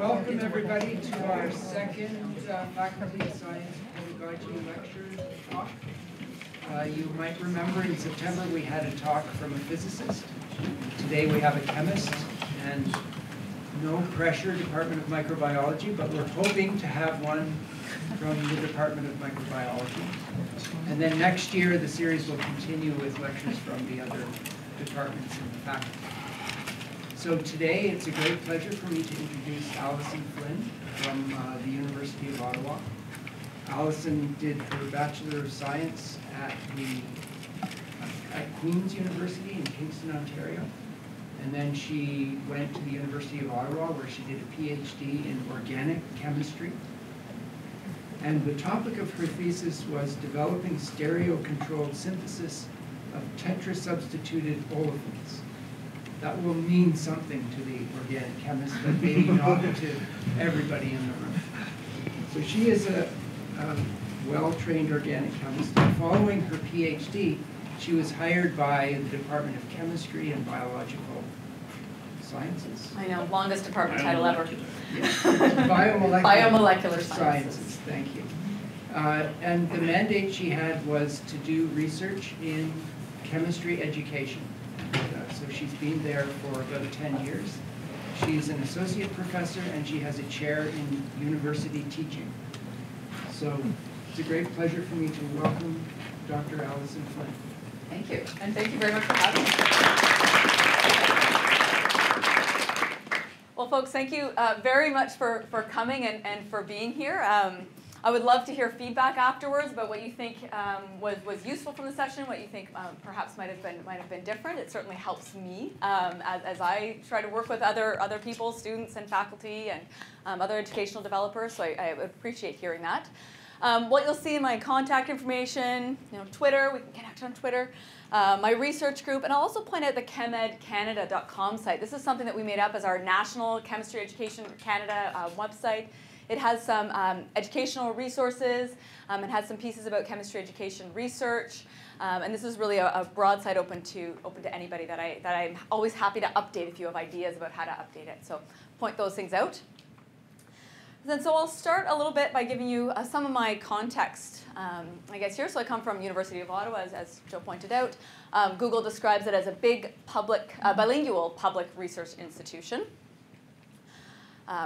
Welcome everybody to our second Faculty of Science Pedagogy Lecture talk. You might remember in September we had a talk from a physicist. Today we have a chemist, and no pressure, Department of Microbiology, but we're hoping to have one from the Department of Microbiology. And then next year the series will continue with lectures from the other departments in the faculty. So today it's a great pleasure for me to introduce Alison Flynn from the University of Ottawa. Alison did her Bachelor of Science at Queen's University in Kingston, Ontario. And then she went to the University of Ottawa where she did a PhD in organic chemistry. And the topic of her thesis was developing stereo-controlled synthesis of tetrasubstituted olefins. That will mean something to the organic chemist, but maybe not to everybody in the room. So she is a well-trained organic chemist. Following her PhD, she was hired by the Department of Chemistry and Biological Sciences. I know, longest department title ever. Yes. Biomolecular Sciences. Thank you. And the mandate she had was to do research in chemistry education. So she's been there for about 10 years. She's an associate professor and she has a chair in university teaching. So it's a great pleasure for me to welcome Dr. Alison Flynn. Thank you, and thank you very much for having me. Well, folks, thank you very much for coming and for being here. I would love to hear feedback afterwards about what you think was useful from the session, what you think perhaps might have been different. It certainly helps me as I try to work with other people, students and faculty and other educational developers. So I appreciate hearing that. What you'll see in my contact information, Twitter, we can connect on Twitter, my research group, and I'll also point out the chemedcanada.com site. This is something that we made up as our National Chemistry Education Canada website. It has some educational resources, it has some pieces about chemistry education research, and this is really a broad site open to anybody that I'm always happy to update if you have ideas about how to update it. So point those things out. And then so I'll start a little bit by giving you some of my context, I guess here. So I come from University of Ottawa, as Joe pointed out. Google describes it as a big public, bilingual public research institution.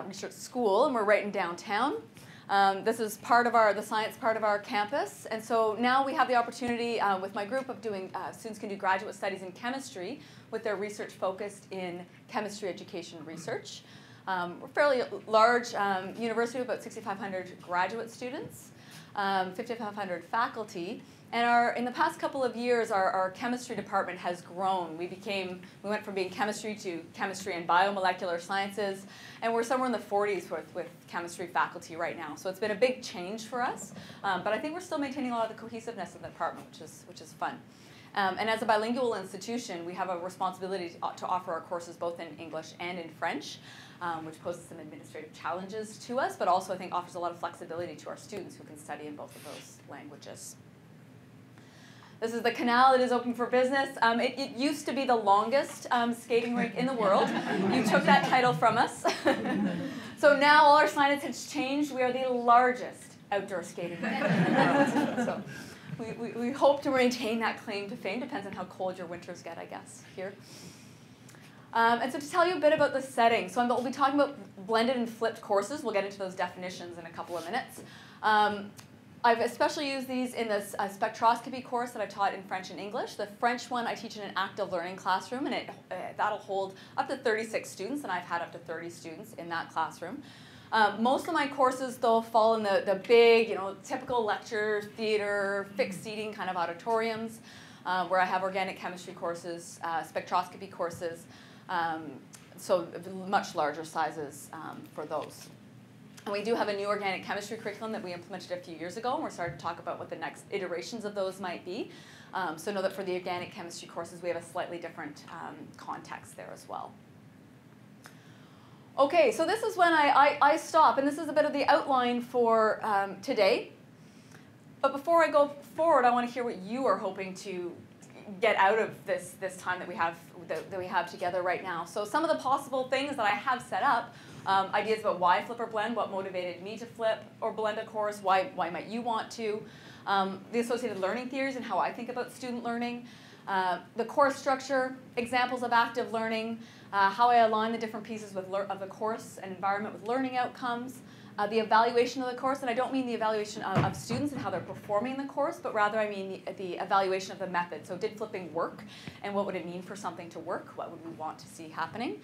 Research school, and we're right in downtown. This is part of the science part of our campus, and so now we have the opportunity with my group of doing, students can do graduate studies in chemistry with their research focused in chemistry education research. We're a fairly large university with about 6,500 graduate students, 5,500 faculty, and in the past couple of years our chemistry department has grown. We went from being chemistry to chemistry and biomolecular sciences, and we're somewhere in the 40s with chemistry faculty right now. So it's been a big change for us, but I think we're still maintaining a lot of the cohesiveness of the department, which is fun. And as a bilingual institution, we have a responsibility to offer our courses both in English and in French, which poses some administrative challenges to us, but also I think offers a lot of flexibility to our students who can study in both of those languages. This is the canal. It is open for business. It used to be the longest skating rink in the world. You took that title from us. So now all our signage has changed. We are the largest outdoor skating rink in the world. So, we hope to maintain that claim to fame. Depends on how cold your winters get, I guess, here. And so to tell you a bit about the setting. So we'll be talking about blended and flipped courses. We'll get into those definitions in a couple of minutes. I've especially used these in this spectroscopy course that I taught in French and English. The French one I teach in an active learning classroom, and that'll hold up to 36 students, and I've had up to 30 students in that classroom. Most of my courses, though, fall in the big, typical lecture, theater, fixed seating kind of auditoriums, where I have organic chemistry courses, spectroscopy courses, so much larger sizes for those. And we do have a new organic chemistry curriculum that we implemented a few years ago, and we're starting to talk about what the next iterations of those might be. So know that for the organic chemistry courses, we have a slightly different context there as well. Okay, so this is when I stop, and this is a bit of the outline for today. But before I go forward, I want to hear what you are hoping to get out of this time that we have together right now. So some of the possible things that I have set up, ideas about why flip or blend, what motivated me to flip or blend a course, why might you want to, the associated learning theories and how I think about student learning, the course structure, examples of active learning, how I align the different pieces of the course and environment with learning outcomes, the evaluation of the course, and I don't mean the evaluation of students and how they're performing in the course, but rather I mean the evaluation of the method. So did flipping work, and what would it mean for something to work? What would we want to see happening?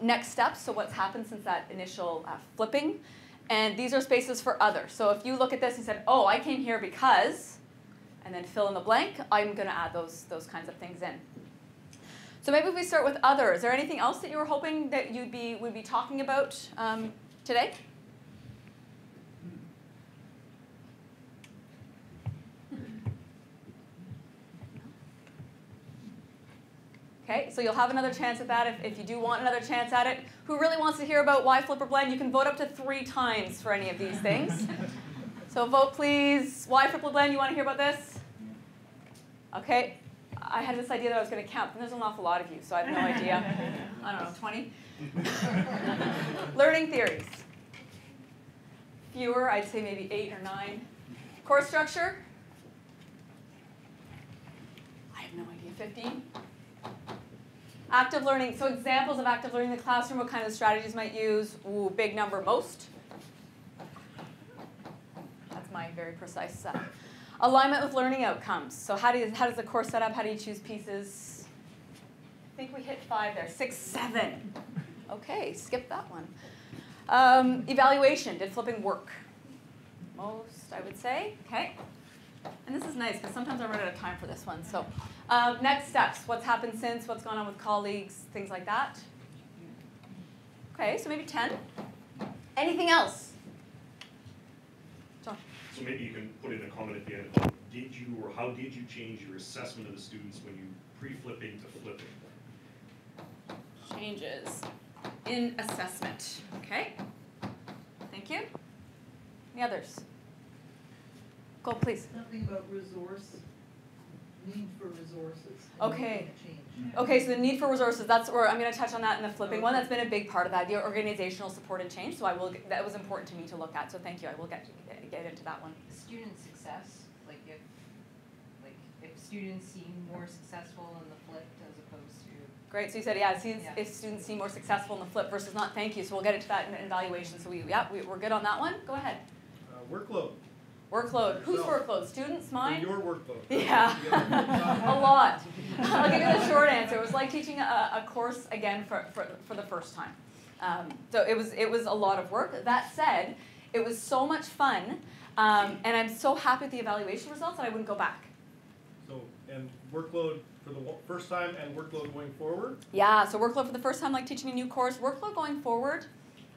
Next steps, so what's happened since that initial flipping, and these are spaces for others. So if you look at this and said, oh, I came here because, and then fill in the blank, I'm going to add those kinds of things in. So maybe if we start with others, is there anything else that you were hoping that you would be talking about today? Okay, so you'll have another chance at that if you do want another chance at it. Who really wants to hear about why flip or blend? You can vote up to 3 times for any of these things. So vote please. Why flip or blend? You want to hear about this? Okay, I had this idea that I was going to count, and there's an awful lot of you, so I have no idea. I don't know, 20? Learning theories. Fewer, I'd say maybe 8 or 9. Course structure? I have no idea, 15? Active learning, so examples of active learning in the classroom, what kind of strategies might use? Ooh, big number, most. That's my very precise set. Alignment with learning outcomes. So how does the course set up? How do you choose pieces? I think we hit 5 there. 6, 7. Okay, skip that one. Evaluation, did flipping work? Most, I would say. Okay. And this is nice, because sometimes I run out of time for this one. So next steps, what's happened since, what's gone on with colleagues, things like that. OK, so maybe 10. Anything else? John. So maybe you can put in a comment at the end about did you or how did you change your assessment of the students when you pre-flipping to flipping? Changes in assessment. OK, thank you. Any others? Go, please. Something about resource, need for resources. Okay. Okay, so the need for resources, that's where I'm going to touch on that in the flipping one. That's been a big part of that, the organizational support and change. So I will, that was important to me to look at. So thank you. I will get into that one. Student success, like if students seem more successful in the flipped as opposed to. Great. So you said, yeah, if students seem more successful in the flip versus not, thank you. So we'll get into that in evaluation. So we're good on that one. Go ahead. Workload. Workload. Whose workload? Students? Mine? Your workload. Yeah. A lot. I'll give you the short answer. It was like teaching a course again for the first time. So it was a lot of work. That said, it was so much fun, and I'm so happy with the evaluation results that I wouldn't go back. So, and workload for the first time and workload going forward? Yeah, so workload for the first time, like teaching a new course. Workload going forward,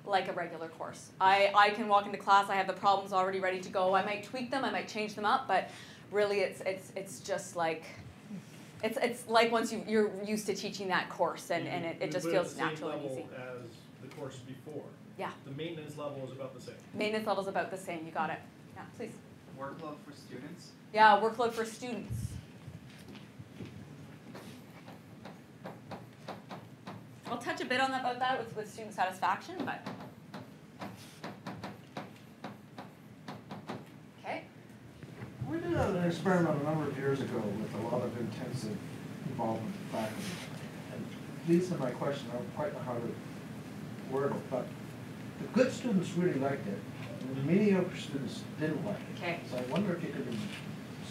like a regular course. I can walk into class, I have the problems already ready to go. I might tweak them, I might change them up, but really it's just like, it's like once you're used to teaching that course and it just feels natural and easy. As the course before. Yeah. The maintenance level is about the same. Maintenance level is about the same, you got it. Yeah, please. Workload for students? Yeah, workload for students. I'll touch a bit on that with student satisfaction, but okay. We did an experiment a number of years ago with a lot of intensive involvement in faculty. And these are my questions. I don't quite know how to word it, but the good students really liked it, and the mediocre students didn't like it. Okay. So I wonder if you could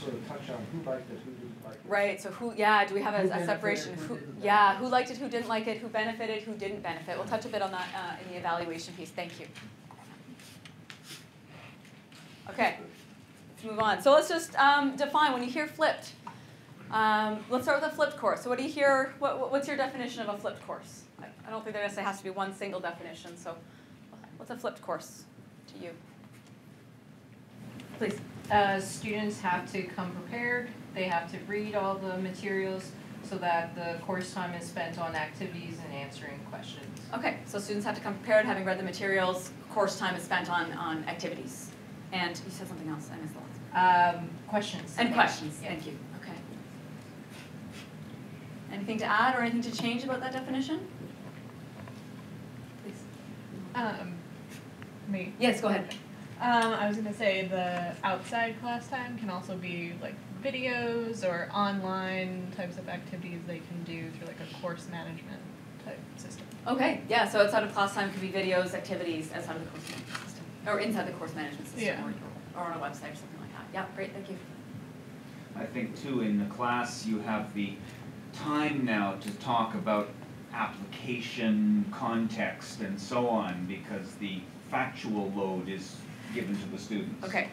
sort of touch on who liked it, who didn't. Right, so who, yeah, do we have a separation? Who liked it, who didn't like it, who benefited, who didn't benefit? We'll touch a bit on that in the evaluation piece. Thank you. Okay, let's move on. So let's just define when you hear flipped. Let's start with a flipped course. So what do you hear, what's your definition of a flipped course? I don't think there necessarily has to be one single definition, so what's a flipped course to you? Please. Students have to come prepared. They have to read all the materials so that the course time is spent on activities and answering questions. Okay, so students have to come prepared, having read the materials, course time is spent on activities. And you said something else, I missed a lot. Questions. And questions, yeah. Thank you. Okay. Anything to add or anything to change about that definition? Please. Me? Yes, go ahead. I was going to say the outside class time can also be like videos or online types of activities they can do through like a course management type system. Okay, yeah, so outside of class time could be videos, activities outside of the course management system, or inside the course management system, yeah. or on a website or something like that. Yeah, great, thank you. I think too, in the class you have the time now to talk about application, context, and so on, because the factual load is given to the students. Okay.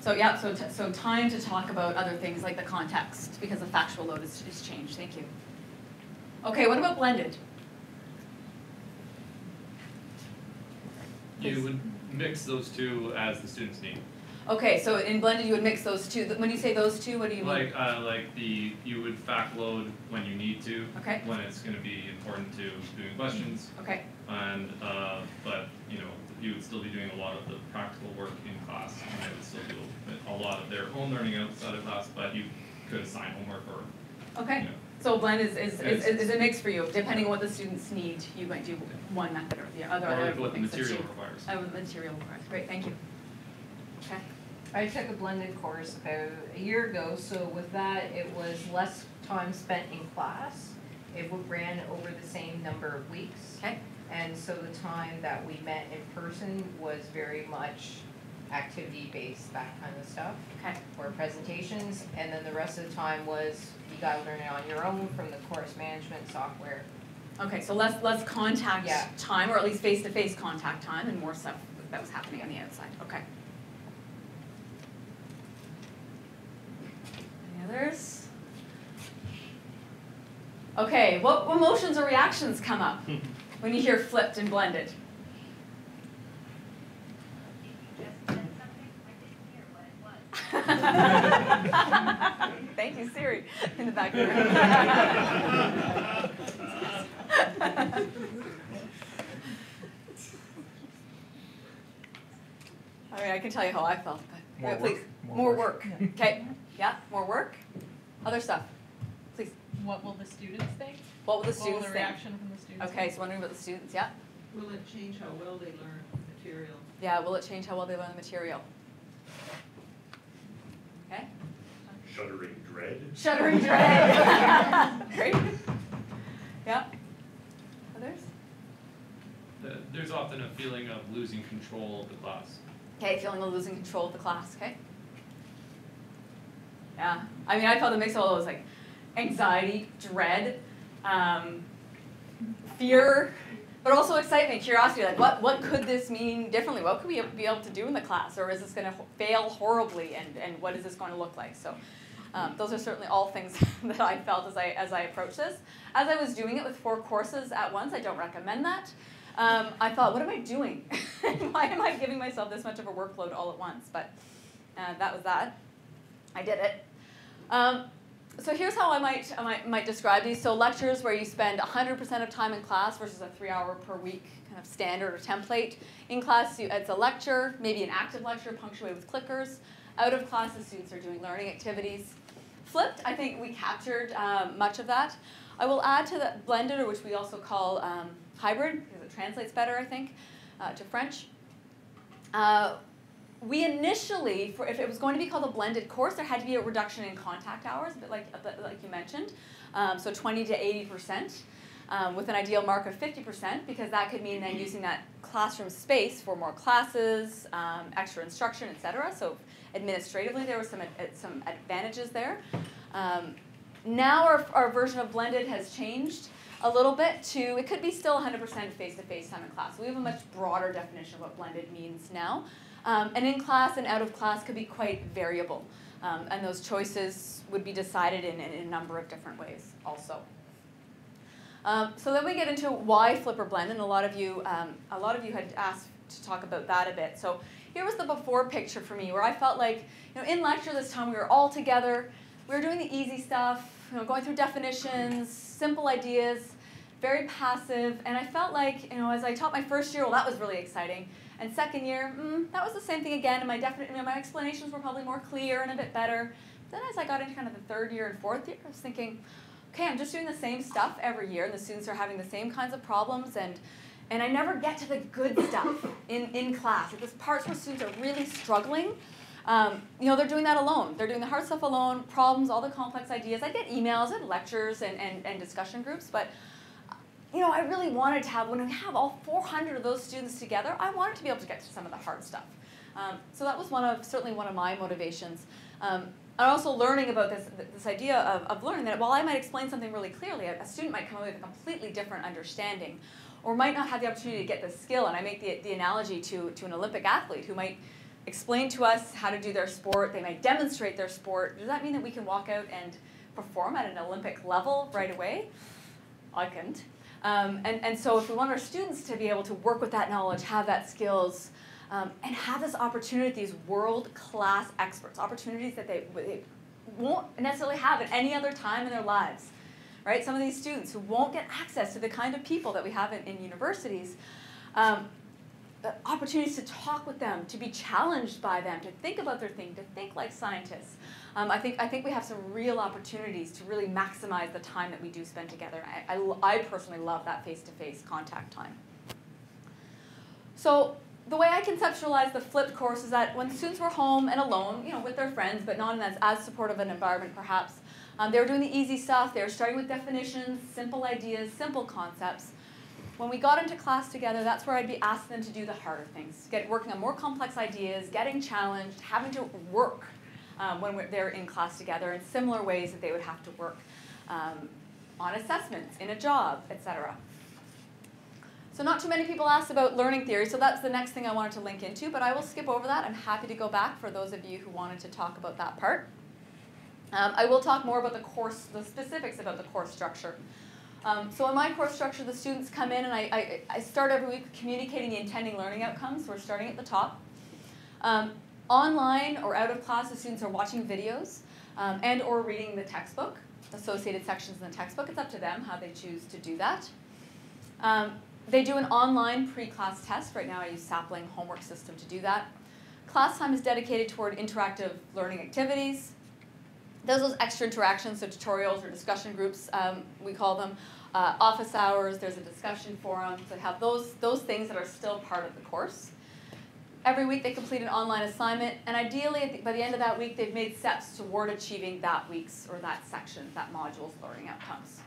So yeah, so time to talk about other things like the context, because the factual load is changed. Thank you. Okay, what about blended? You would mix those two as the students need. Okay, so in blended you would mix those two. When you say those two, what do you mean? Like you would fact load when you need to. Okay. When it's going to be important to doing questions. Okay. And but you know, you would still be doing a lot of the practical work in class, and they would still do a lot of their own learning outside of class. But you could assign homework or. Okay. You know. So blend is a mix for you, depending on what the students need. You might do one method or the other. Or what the material requires. What the material requires. Great. Thank you. Okay. I took a blended course about a year ago, so with that it was less time spent in class. It ran over the same number of weeks. Okay. And so the time that we met in person was very much activity-based, that kind of stuff. Okay. Or presentations, and then the rest of the time was you got to learn it on your own from the course management software. Okay, so less contact time, or at least face-to-face contact time, and more stuff that was happening on the outside. Okay. Others? Okay, what emotions or reactions come up when you hear flipped and blended? Just said something, I didn't hear what it was. Thank you, Siri, in the background. All right, I can tell you how I felt. More work. Please. More work. Okay. Yeah, more work. Other stuff. Please. What will the students think? What will the students think? What will the reaction from the students think? Okay, so wondering about the students, yeah? Will it change how well they learn the material? Yeah, will it change how well they learn the material? Okay. Shuddering dread. Shuddering dread. Great. Yeah. Others? There's often a feeling of losing control of the class. Okay, feeling of losing control of the class, okay? Yeah, I mean, I felt a mix of all those, like anxiety, dread, fear, but also excitement, curiosity, like what could this mean differently? What could we be able to do in the class? Or is this going to fail horribly, and what is this going to look like? So those are certainly all things that I felt as I approached this. As I was doing it with 4 courses at once, I don't recommend that. I thought, what am I doing? Why am I giving myself this much of a workload all at once? But that was that. I did it. So here's how I might describe these. So lectures where you spend 100% of time in class versus a 3-hour per week kind of standard or template. In class, it's a lecture, maybe an active lecture punctuated with clickers. Out of class, the students are doing learning activities. Flipped, I think we captured much of that. I will add to the blended, or which we also call hybrid, because it translates better, I think, to French. We initially, if it was going to be called a blended course, there had to be a reduction in contact hours, a bit like you mentioned, so 20 to 80%, with an ideal mark of 50%, because that could mean then using that classroom space for more classes, extra instruction, etc. So administratively, there were some advantages there. Now our version of blended has changed a little bit to, it could be still 100% face-to-face time in class. We have a much broader definition of what blended means now. And in class and out of class could be quite variable, and those choices would be decided in a number of different ways also. So then we get into why flip or blend, and a lot of you had asked to talk about that a bit. So here was the before picture for me, where I felt like, you know, in lecture this time we were all together, we were doing the easy stuff, you know, going through definitions, simple ideas, very passive, and I felt like, you know, as I taught my first year, well, that was really exciting. And second year, that was the same thing again, and my explanations were probably more clear and a bit better. Then as I got into kind of the third year and fourth year, I was thinking, okay, I'm just doing the same stuff every year and the students are having the same kinds of problems, and I never get to the good stuff in class. Like, there's parts where students are really struggling. You know, they're doing that alone. They're doing the hard stuff alone, problems, all the complex ideas. I get emails and lectures and discussion groups, but you know, I really wanted to have, when we have all 400 of those students together, I wanted to be able to get to some of the hard stuff. So that was certainly one of my motivations. I'm also learning about this idea of learning, that while I might explain something really clearly, a student might come away with a completely different understanding, or might not have the opportunity to get the skill. And I make the analogy to an Olympic athlete who might explain to us how to do their sport, they might demonstrate their sport. Does that mean that we can walk out and perform at an Olympic level right away? I couldn't. And so if we want our students to be able to work with that knowledge, have that skills, and have this opportunity, these world-class experts, opportunities that they won't necessarily have at any other time in their lives, right? Some of these students who won't get access to the kind of people that we have in universities, opportunities to talk with them, to be challenged by them, to think about their thing, to think like scientists. I think we have some real opportunities to really maximize the time that we do spend together. I personally love that face-to-face contact time. So the way I conceptualize the flipped course is that when students were home and alone, you know, with their friends, but not in as supportive an environment perhaps, they were doing the easy stuff. They were starting with definitions, simple ideas, simple concepts. When we got into class together, that's where I'd be asking them to do the harder things, working on more complex ideas, getting challenged, having to work when they're in class together in similar ways that they would have to work on assessments, in a job, etc. So not too many people asked about learning theory, so that's the next thing I wanted to link into, but I will skip over that. I'm happy to go back for those of you who wanted to talk about that part. I will talk more about the course, the specifics about the course structure. So in my course structure, the students come in and I start every week communicating the intending learning outcomes. We're starting at the top. Online or out of class, the students are watching videos and or reading the textbook, associated sections in the textbook. It's up to them how they choose to do that. They do an online pre-class test. Right now I use Sapling homework system to do that. Class time is dedicated toward interactive learning activities. Those extra interactions, so tutorials or discussion groups, we call them, office hours, there's a discussion forum, so they have those things that are still part of the course. Every week they complete an online assignment, and ideally by the end of that week they've made steps toward achieving that week's or that section, that module's learning outcomes.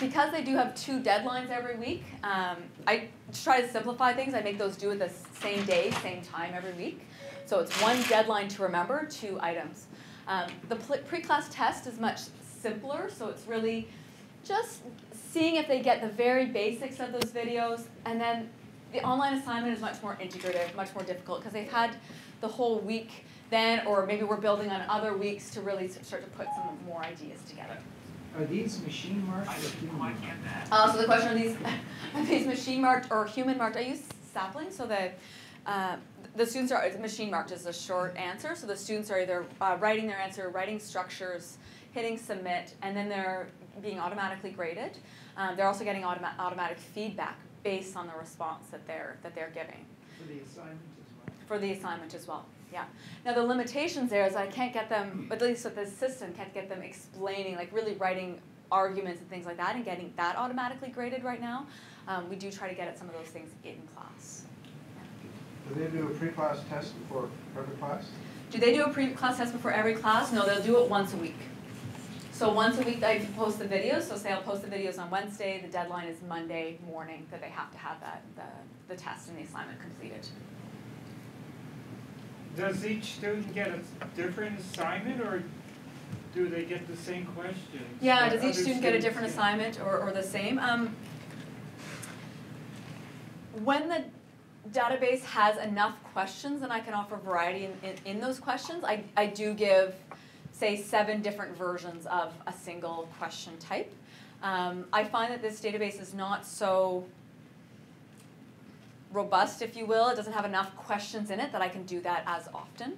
Because they do have two deadlines every week, I try to simplify things. I make those due at the same day, same time every week. So it's one deadline to remember, two items. The pre-class test is much simpler, so it's really just seeing if they get the very basics of those videos, and then the online assignment is much more integrative, much more difficult, because they've had the whole week then, or maybe we're building on other weeks to really start to put some more ideas together. Are these machine marked or human marked? So the question, are these machine marked or human marked? I use Sapling, so the students are machine marked is a short answer. So the students are either writing their answer, writing structures, hitting submit, and then they're being automatically graded. They're also getting automatic feedback based on the response that they're giving. For the assignment as well. For the assignment as well. Yeah. Now the limitations there is I can't get them, at least with this system, can't get them explaining, like really writing arguments and things like that, and getting that automatically graded right now. We do try to get at some of those things in class. Do they do a pre-class test before every class? Do they do a pre-class test before every class? No, they'll do it once a week. So once a week I post the videos. So say I'll post the videos on Wednesday. The deadline is Monday morning that they have to have that the test and the assignment completed. Does each student get a different assignment, or do they get the same question? Yeah, does each student get a different assignment or the same? When the database has enough questions, and I can offer variety in those questions. I do give, say, 7 different versions of a single question type. I find that this database is not so robust, if you will. It doesn't have enough questions in it that I can do that as often.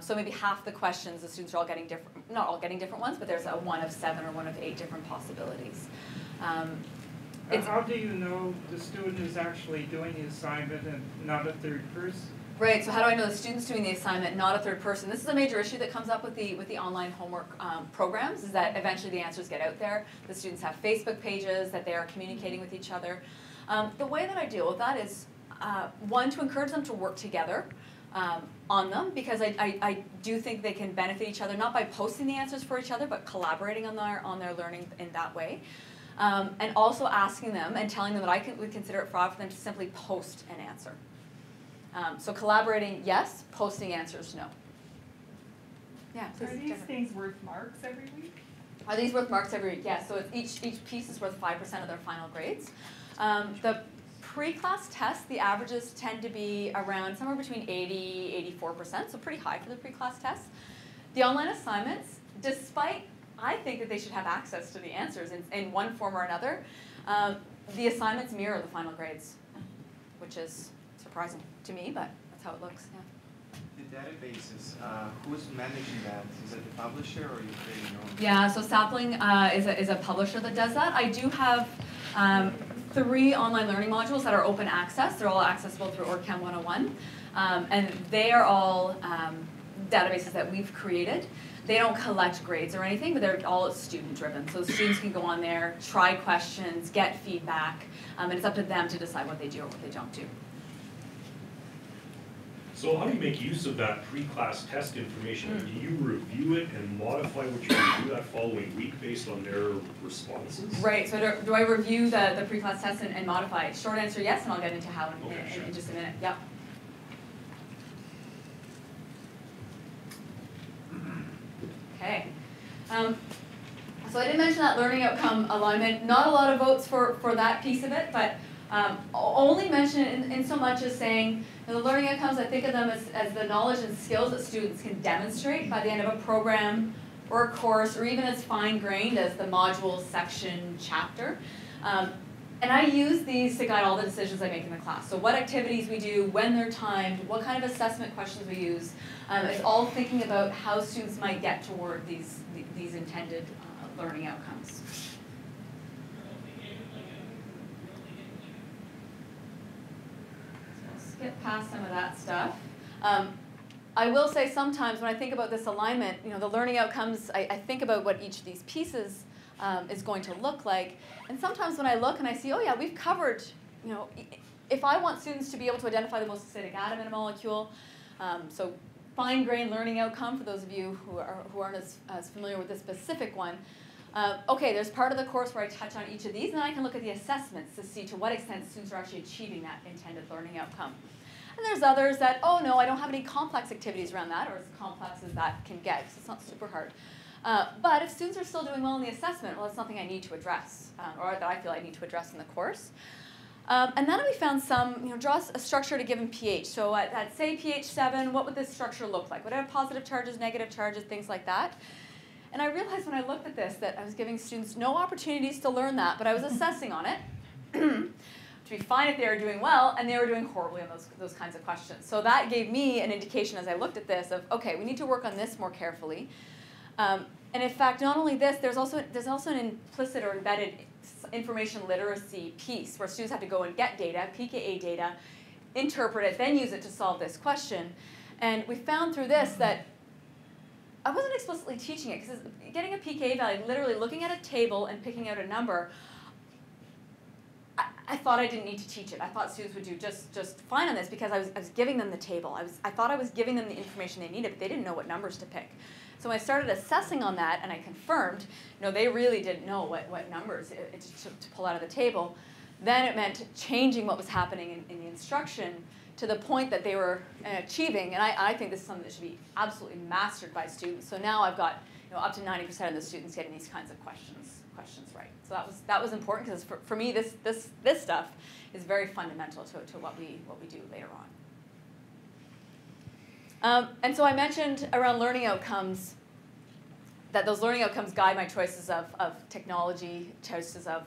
So maybe half the questions, the students are all getting different, not all getting different ones, but there's a 1 of 7 or 1 of 8 different possibilities. How do you know the student is actually doing the assignment and not a third person? Right, so how do I know the student's doing the assignment, not a third person? This is a major issue that comes up with the online homework programs, is that eventually the answers get out there. The students have Facebook pages that they are communicating with each other. The way that I deal with that is, one, to encourage them to work together on them, because I do think they can benefit each other, not by posting the answers for each other, but collaborating on their learning in that way. And also asking them and telling them that I would consider it fraud for them to simply post an answer. So collaborating, yes. Posting answers, no. Yeah. Are these things worth marks every week? Are these worth marks every week? Yes. Yeah, so it's each piece is worth 5% of their final grades. The pre-class test, the averages tend to be around somewhere between 80–84%, so pretty high for the pre-class test. The online assignments, despite I think that they should have access to the answers in one form or another, the assignments mirror the final grades, which is surprising to me, but that's how it looks. Yeah. The databases, who's managing that? Is it the publisher or are you creating your own? Yeah, so Sapling is a publisher that does that. I do have 3 online learning modules that are open access. They're all accessible through OrgChem 101, and they are all databases that we've created. They don't collect grades or anything, but they're all student-driven. So the students can go on there, try questions, get feedback, and it's up to them to decide what they do or what they don't do. So how do you make use of that pre-class test information? Mm. Do you review it and modify what you're going to do that following week based on their responses? Right, so do I review the pre-class test and modify it? Short answer, yes, and I'll get into how in just a minute. Yep. Okay. So I did mention that learning outcome alignment. Not a lot of votes for that piece of it, but only mention it in so much as saying, you know, the learning outcomes, I think of them as the knowledge and skills that students can demonstrate by the end of a program or a course, or even as fine-grained as the module, section, chapter. And I use these to guide all the decisions I make in the class. So what activities we do, when they're timed, what kind of assessment questions we use. It's all thinking about how students might get toward these intended learning outcomes. So let's get past some of that stuff. I will say sometimes when I think about this alignment, you know, the learning outcomes, I think about what each of these pieces is going to look like. And sometimes when I look and I see, oh yeah, we've covered, you know, if I want students to be able to identify the most acidic atom in a molecule, so fine-grained learning outcome for those of you who aren't as familiar with this specific one. Okay, there's part of the course where I touch on each of these, and then I can look at the assessments to see to what extent students are actually achieving that intended learning outcome. And there's others that, oh no, I don't have any complex activities around that, or as complex as that can get, so it's not super hard. But if students are still doing well in the assessment, well, that's something I need to address, or that I feel I need to address in the course. And then we found some, you know, draw a structure to given pH. So at say pH 7, what would this structure look like? Would it have positive charges, negative charges, things like that? And I realized when I looked at this that I was giving students no opportunities to learn that, but I was assessing on it to be fine if they were doing well, and they were doing horribly on those kinds of questions. So that gave me an indication as I looked at this of, okay, we need to work on this more carefully. And in fact, not only this, there's also an implicit or embedded information literacy piece where students have to go and get data, PKA data, interpret it, then use it to solve this question. And we found through this that I wasn't explicitly teaching it, because getting a PKA value, literally looking at a table and picking out a number, I thought I didn't need to teach it. I thought students would do just fine on this because I was giving them the table. I thought I was giving them the information they needed, but they didn't know what numbers to pick. So when I started assessing on that and I confirmed, no, they really didn't know what numbers it took to pull out of the table, then it meant changing what was happening in the instruction to the point that they were achieving. And I think this is something that should be absolutely mastered by students. So now I've got, you know, up to 90% of the students getting these kinds of questions right. So that was important, because for me this stuff is very fundamental to what we do later on. And so I mentioned around learning outcomes that those learning outcomes guide my choices of technology, choices of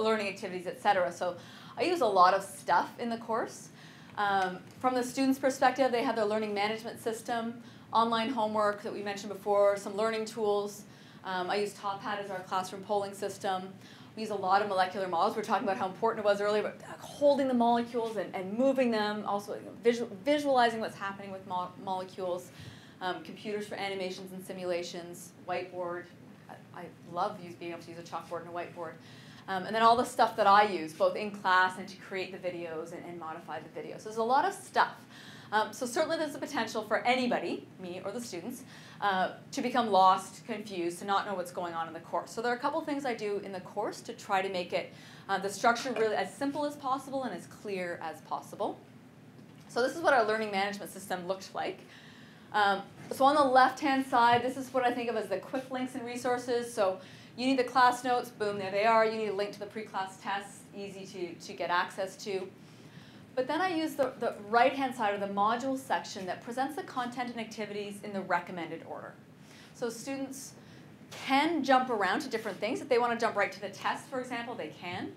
learning activities, etc. So I use a lot of stuff in the course. From the students' perspective, they have their learning management system, online homework that we mentioned before, some learning tools, I use Top Hat as our classroom polling system. We use a lot of molecular models. We were talking about how important it was earlier, but holding the molecules and moving them, also visualizing what's happening with molecules, computers for animations and simulations, whiteboard. I love being able to use a chalkboard and a whiteboard. And then all the stuff that I use, both in class and to create the videos and modify the videos. So there's a lot of stuff. So certainly there's the potential for anybody, me or the students, to become lost, confused, to not know what's going on in the course. So there are a couple things I do in the course to try to make it, the structure really as simple as possible and as clear as possible. So this is what our learning management system looked like. So on the left-hand side, this is what I think of as the quick links and resources. So you need the class notes, boom, there they are. You need a link to the pre-class tests, easy to get access to. But then I use the right-hand side of the module section that presents the content and activities in the recommended order. So students can jump around to different things. If they want to jump right to the test, for example, they can.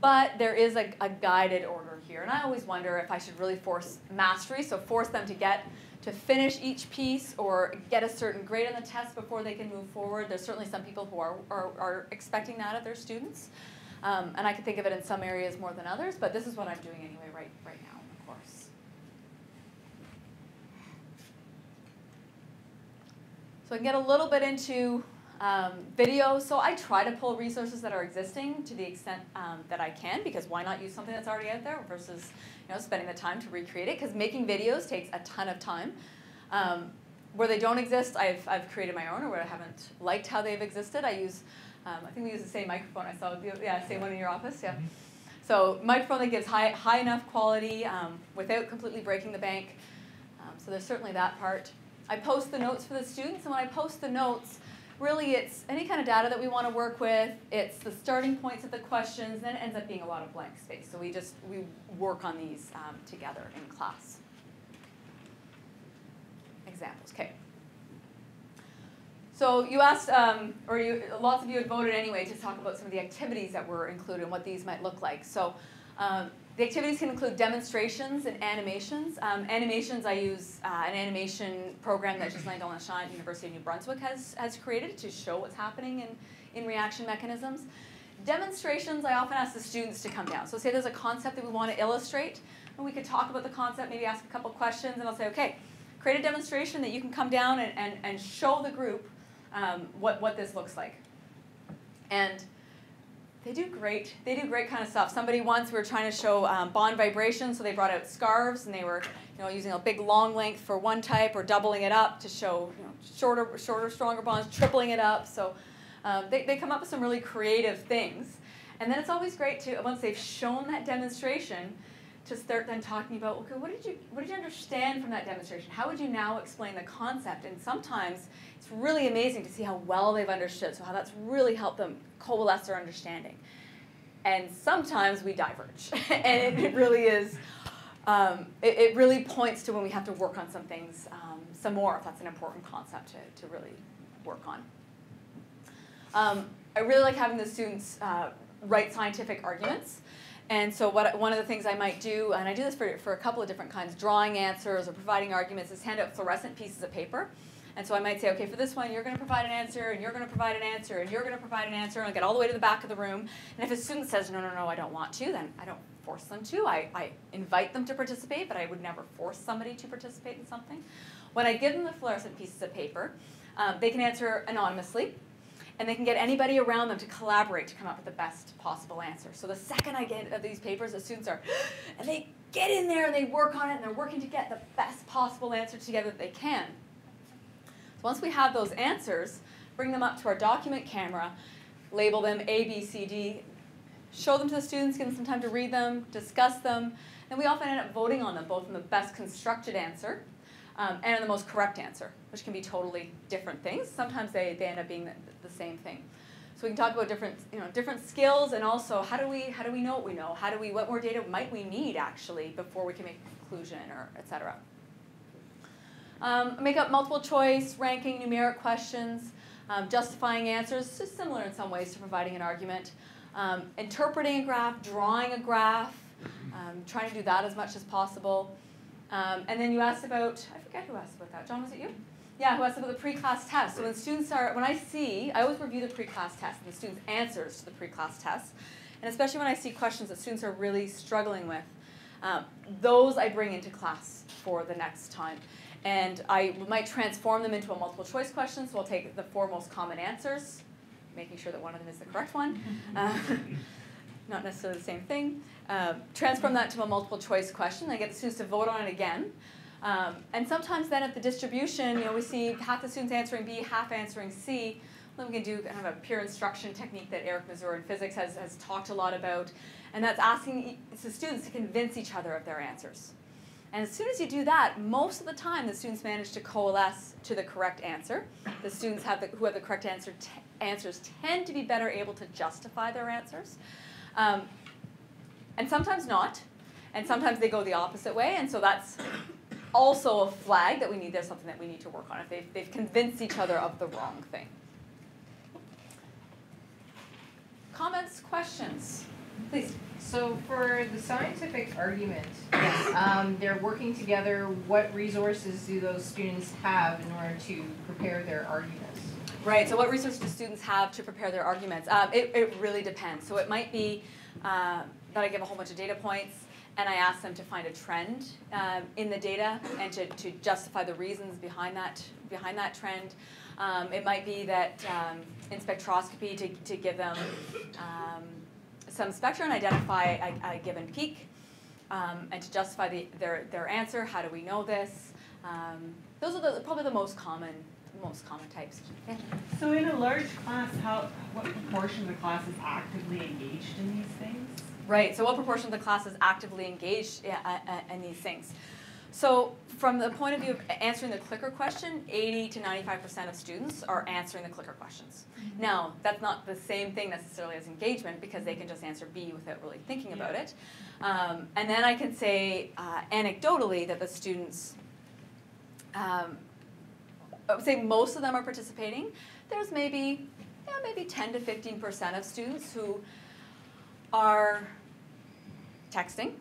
But there is a guided order here. And I always wonder if I should really force mastery, so force them to get to finish each piece or get a certain grade on the test before they can move forward. There's certainly some people who are expecting that of their students. And I can think of it in some areas more than others, but this is what I'm doing anyway right now in the course. So I can get a little bit into video. So I try to pull resources that are existing to the extent that I can, because why not use something that's already out there versus spending the time to recreate it, because making videos takes a ton of time. Where they don't exist, I've created my own, or where I haven't liked how they've existed, I use I think we use the same microphone I saw, yeah, same one in your office, yeah. So microphone that gives high enough quality without completely breaking the bank. So there's certainly that part. I post the notes for the students, and when I post the notes, really it's any kind of data that we want to work with, it's the starting points of the questions, and then it ends up being a lot of blank space. So we work on these together in class. Examples, okay. So you asked, lots of you had voted anyway to talk about some of the activities that were included and what these might look like. So the activities can include demonstrations and animations. Animations, I use an animation program that Jasmine Dolan-Shan, University of New Brunswick has created to show what's happening in reaction mechanisms. Demonstrations, I often ask the students to come down. So say there's a concept that we want to illustrate, and we could talk about the concept, maybe ask a couple questions, and I'll say, okay, create a demonstration that you can come down and show the group what this looks like. And they do great kind of stuff. Somebody once, we were trying to show bond vibration, so they brought out scarves and they were using a big long length for one type or doubling it up to show shorter, stronger bonds, tripling it up. So they come up with some really creative things. And then it's always great to, once they've shown that demonstration, to start then talking about, okay, what did you understand from that demonstration? How would you now explain the concept? And sometimes it's really amazing to see how well they've understood, so how that's really helped them coalesce their understanding. And sometimes we diverge, and it really is, it really points to when we have to work on some things some more, if that's an important concept to really work on. I really like having the students write scientific arguments. And so one of the things I might do, and I do this for a couple of different kinds, drawing answers or providing arguments, is hand out fluorescent pieces of paper. And so I might say, okay, for this one, you're going to provide an answer, and you're going to provide an answer, and you're going to provide an answer, and I'll get all the way to the back of the room. And if a student says, no, no, no, I don't want to, then I don't force them to. I invite them to participate, but I would never force somebody to participate in something. When I give them the fluorescent pieces of paper, they can answer anonymously. And they can get anybody around them to collaborate to come up with the best possible answer. So the second I get these papers, the students are, and they get in there and they work on it, and they're working to get the best possible answer together that they can. So once we have those answers, bring them up to our document camera, label them A, B, C, D, show them to the students, give them some time to read them, discuss them, and we often end up voting on them, both on the best constructed answer and on the most correct answer, which can be totally different things. Sometimes they end up being the same thing. So we can talk about different skills, and also how do we know what we know? What more data might we need actually before we can make a conclusion, or et cetera. Make up multiple choice, ranking, numeric questions, justifying answers, just similar in some ways to providing an argument. Interpreting a graph, drawing a graph, trying to do that as much as possible. And then you asked about, I forget who asked about that. John, was it you? Yeah, who asked about the pre-class test. So when students are, I always review the pre-class test and the students' answers to the pre-class test. And especially when I see questions that students are really struggling with, those I bring into class for the next time. And I might transform them into a multiple choice question, so I'll take the four most common answers, making sure that one of them is the correct one. Not necessarily the same thing. Transform that to a multiple choice question. I get the students to vote on it again. And sometimes then at the distribution, we see half the students answering B, half answering C. Then we can do kind of a peer instruction technique that Eric Mazur in physics has talked a lot about. And that's asking the students to convince each other of their answers. And as soon as you do that, most of the time the students manage to coalesce to the correct answer. The students who have the correct answer answers tend to be better able to justify their answers. And sometimes not. And sometimes they go the opposite way. And so that's also a flag that we need. There's something that we need to work on if they've convinced each other of the wrong thing. Comments, questions? Please. So for the scientific argument, they're working together. What resources do those students have in order to prepare their arguments? Right, so what resources do students have to prepare their arguments? It really depends. So it might be that I give a whole bunch of data points and I ask them to find a trend in the data and to justify the reasons behind that trend. It might be that in spectroscopy to give them some spectra and identify a given peak and to justify their answer. How do we know this? Those are probably the most common types. Yeah. So in a large class, what proportion of the class is actively engaged in these things? Right, so what proportion of the class is actively engaged in these things? So from the point of view of answering the clicker question, 80 to 95% of students are answering the clicker questions. Mm-hmm. Now, that's not the same thing necessarily as engagement because they can just answer B without really thinking about it. And then I can say anecdotally that the students, I would say most of them are participating. There's maybe 10 to 15% of students who are texting,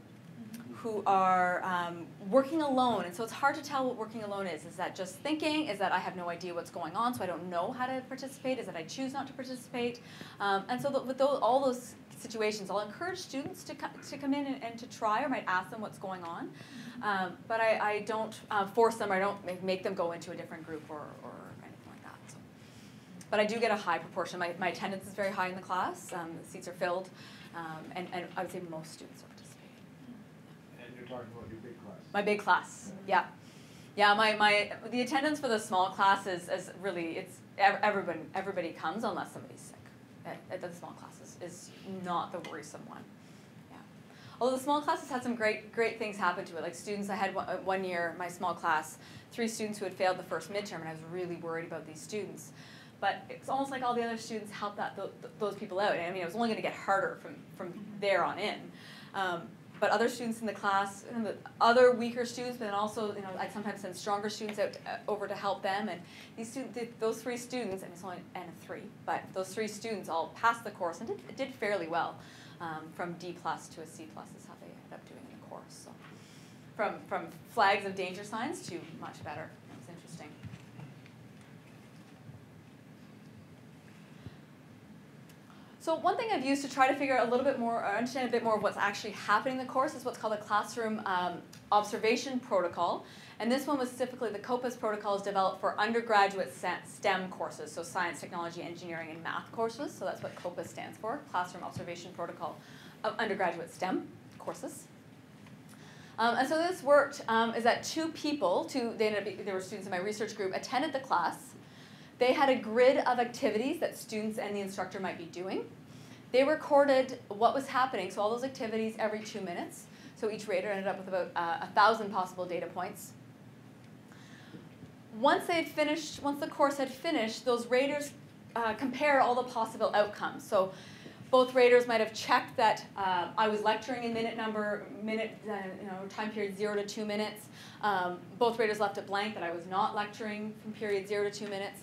who are working alone. And so it's hard to tell what working alone is. Is that just thinking? Is that I have no idea what's going on, so I don't know how to participate? Is that I choose not to participate? And so all those situations, I'll encourage students to come in and to try, or might ask them what's going on. But I don't force them, or I don't make them go into a different group or anything like that. So. But I do get a high proportion. My attendance is very high in the class. The seats are filled. And I would say most students are participating. Talking about your big class. My big class, yeah. Yeah, the attendance for the small class is really, it's everybody comes unless somebody's sick. The small classes is not the worrisome one. Yeah. Although the small classes had some great things happen to it. Like students, I had one year, my small class, 3 students who had failed the first midterm, and I was really worried about these students. But it's almost like all the other students helped those people out. And I mean, it was only going to get harder from there on in. But other students in the class, and the other weaker students, but then also, I sometimes send stronger students out over to help them. And those 3 students, and it's only N of 3, but those 3 students all passed the course and did fairly well, from D+ to a C+ is how they ended up doing in the course. So, from flags of danger signs to much better. It's interesting. So one thing I've used to try to figure out a little bit more, or understand a bit more of what's actually happening in the course is what's called the Classroom Observation Protocol. And this one was specifically, the COPAS protocol is developed for undergraduate STEM courses, so science, technology, engineering, and math courses. So that's what COPAS stands for, Classroom Observation Protocol of Undergraduate STEM Courses. And so this worked is that 2 people, they were students in my research group, attended the class. They had a grid of activities that students and the instructor might be doing. They recorded what was happening, so all those activities every 2 minutes. So each rater ended up with about 1,000 possible data points. Once the course had finished, those raters compare all the possible outcomes. So both raters might have checked that I was lecturing in time period 0 to 2 minutes. Both raters left it blank that I was not lecturing from period 0 to 2 minutes.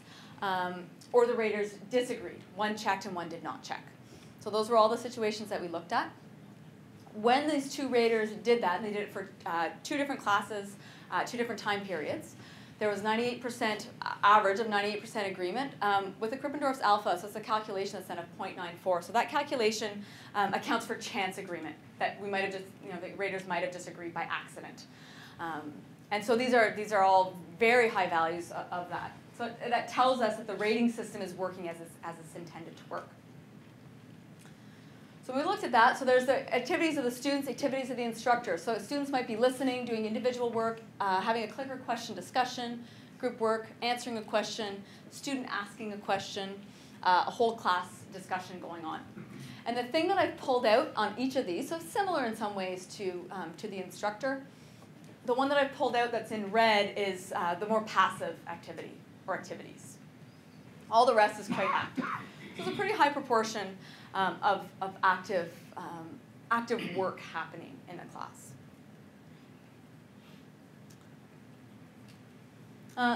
Or the raters disagreed. One checked and one did not check. So those were all the situations that we looked at. When these 2 raters did that, and they did it for 2 different classes, 2 different time periods, There was 98% average of 98% agreement with the Krippendorff's alpha, so it's a calculation that's done of 0.94. So that calculation accounts for chance agreement that we might have just, you know, the raters might have just agreed by accident. And so these are all very high values of that. So that tells us that the rating system is working as it's intended to work. So we looked at that. So there's the activities of the students, activities of the instructors. So students might be listening, doing individual work, having a clicker question discussion, group work, answering a question, student asking a question, a whole class discussion going on. And the thing that I've pulled out on each of these, so similar in some ways to the instructor, the one that I've pulled out that's in red is the more passive activity or activities. All the rest is quite active. So it's a pretty high proportion of active work happening in the class.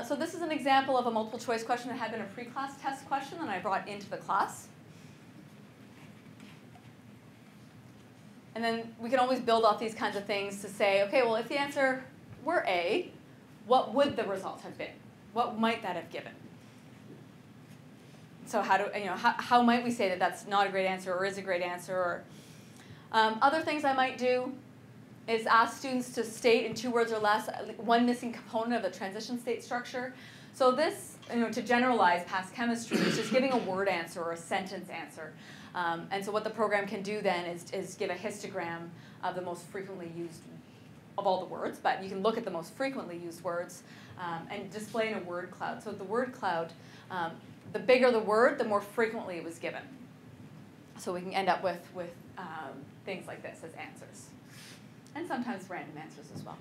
So this is an example of a multiple choice question that had been a pre-class test question that I brought into the class. And then we can always build off these kinds of things to say, okay, well, if the answer were A, what would the result have been? What might that have given? So how do you know? How might we say that that's not a great answer or is a great answer? Or other things I might do is ask students to state in 2 words or less one missing component of the transition state structure. So this, you know, to generalize past chemistry, is just giving a word answer or a sentence answer. And so what the program can do then is give a histogram of the most frequently used of all the words, but you can look at the most frequently used words and display in a word cloud. So the word cloud, the bigger the word, the more frequently it was given. So we can end up with things like this as answers. And sometimes random answers as well.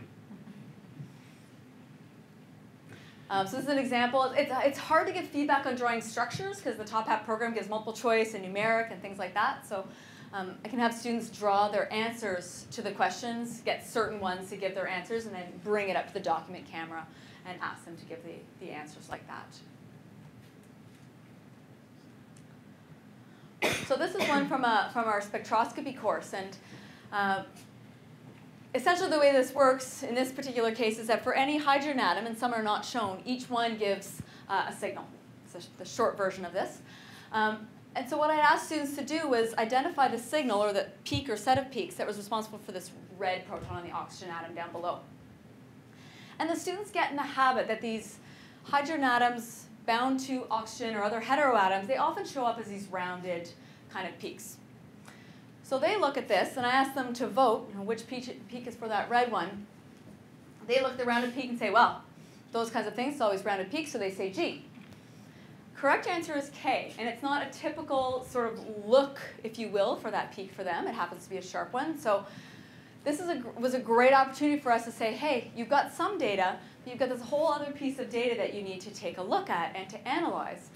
So this is an example. It's hard to give feedback on drawing structures because the Top Hat program gives multiple choice and numeric and things like that. So I can have students draw their answers to the questions, get certain ones to give their answers, and then bring it up to the document camera and ask them to give the answers like that. So this is one from our spectroscopy course. And essentially the way this works in this particular case is that for any hydrogen atom, and some are not shown, each one gives a signal. It's the short version of this. And so what I asked students to do was identify the signal or the peak or set of peaks that was responsible for this red proton on the oxygen atom down below. And the students get in the habit that these hydrogen atoms bound to oxygen or other heteroatoms, they often show up as these rounded kind of peaks. So they look at this, and I ask them to vote, you know, which peak is for that red one. They look at the rounded peak and say, well, those kinds of things, it's always rounded peaks, so they say G. Correct answer is K, and it's not a typical sort of look, if you will, for that peak for them. It happens to be a sharp one. So this is was a great opportunity for us to say, hey, you've got some data, but you've got this whole other piece of data that you need to take a look at and to analyze.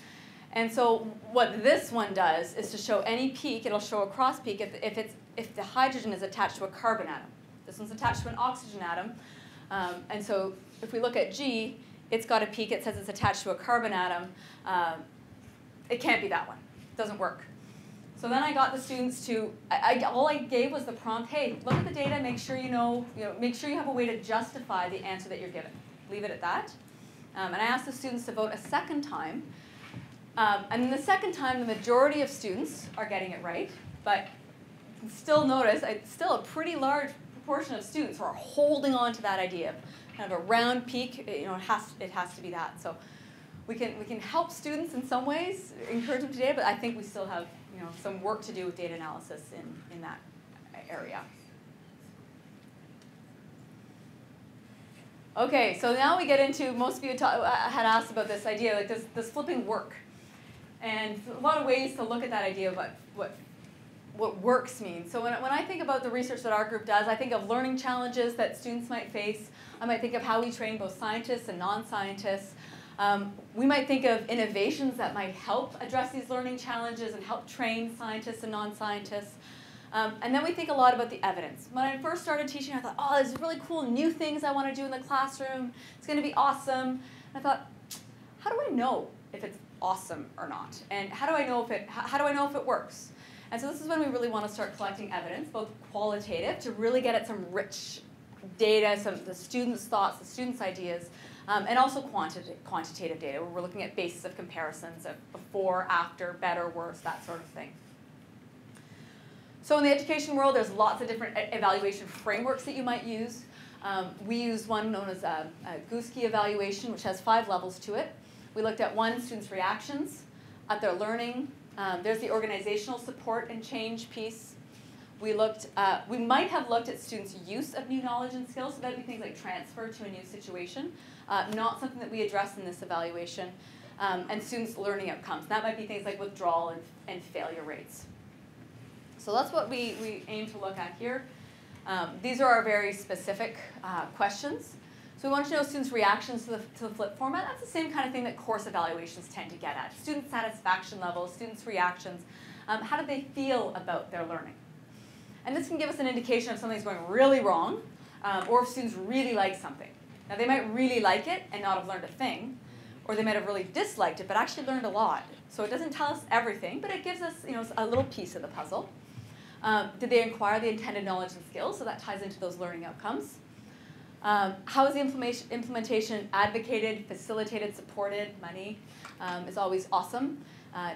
And so what this one does is to show any peak. It'll show a cross peak if the hydrogen is attached to a carbon atom. This one's attached to an oxygen atom. And so if we look at G, it's got a peak. It says it's attached to a carbon atom. It can't be that one. It doesn't work. So then I got the students to, all I gave was the prompt, hey, look at the data, make sure you know, make sure you have a way to justify the answer that you're given. Leave it at that. And I asked the students to vote a second time. And the second time, the majority of students are getting it right. But you can still notice, it's still a pretty large proportion of students who are holding on to that idea of kind of a round peak, you know, it has to be that. So we can help students in some ways, encourage them today, but I think we still have, you know, some work to do with data analysis in that area. Okay, so now we get into, most of you had asked about this idea, like does flipping work? And a lot of ways to look at that idea of what works means. So when I think about the research that our group does, I think of learning challenges that students might face. I might think of how we train both scientists and non-scientists. We might think of innovations that might help address these learning challenges and help train scientists and non-scientists. And then we think a lot about the evidence. When I first started teaching, I thought, oh, there's really cool new things I want to do in the classroom. It's going to be awesome. And I thought, how do I know if it's awesome or not? And how do I know if it works? And so this is when we really want to start collecting evidence, both qualitative, to really get at some rich data, some of the students' thoughts, the students' ideas, And also quantitative data, where we're looking at basis of comparisons of before, after, better, worse, that sort of thing. So in the education world, there's lots of different evaluation frameworks that you might use. We used one known as a Guskey evaluation, which has 5 levels to it. We looked at one, students' reactions, at their learning. There's the organizational support and change piece. We might have looked at students' use of new knowledge and skills, so that would be things like transfer to a new situation, not something that we address in this evaluation, and students' learning outcomes. That might be things like withdrawal and failure rates. So that's what we aim to look at here. These are our very specific questions. So we want to know students' reactions to the FLIP format. That's the same kind of thing that course evaluations tend to get at. Student satisfaction levels, students' reactions. How do they feel about their learning? And this can give us an indication if something's going really wrong, or if students really like something. Now, they might really like it and not have learned a thing, or they might have really disliked it but actually learned a lot. So it doesn't tell us everything, but it gives us, you know, a little piece of the puzzle. Did they acquire the intended knowledge and skills? So that ties into those learning outcomes. How is the implementation advocated, facilitated, supported? Money is always awesome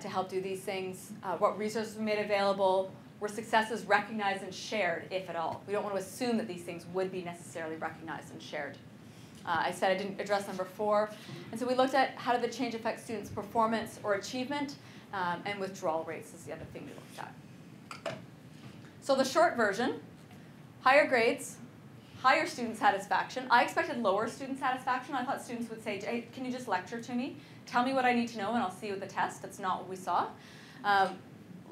to help do these things. What resources were made available? Were successes recognized and shared, if at all? We don't want to assume that these things would be necessarily recognized and shared. I said I didn't address number 4. And so we looked at how did the change affect students' performance or achievement, and withdrawal rates is the other thing we looked at. So the short version, higher grades, higher student satisfaction. I expected lower student satisfaction. I thought students would say, hey, can you just lecture to me? Tell me what I need to know and I'll see you at the test. That's not what we saw.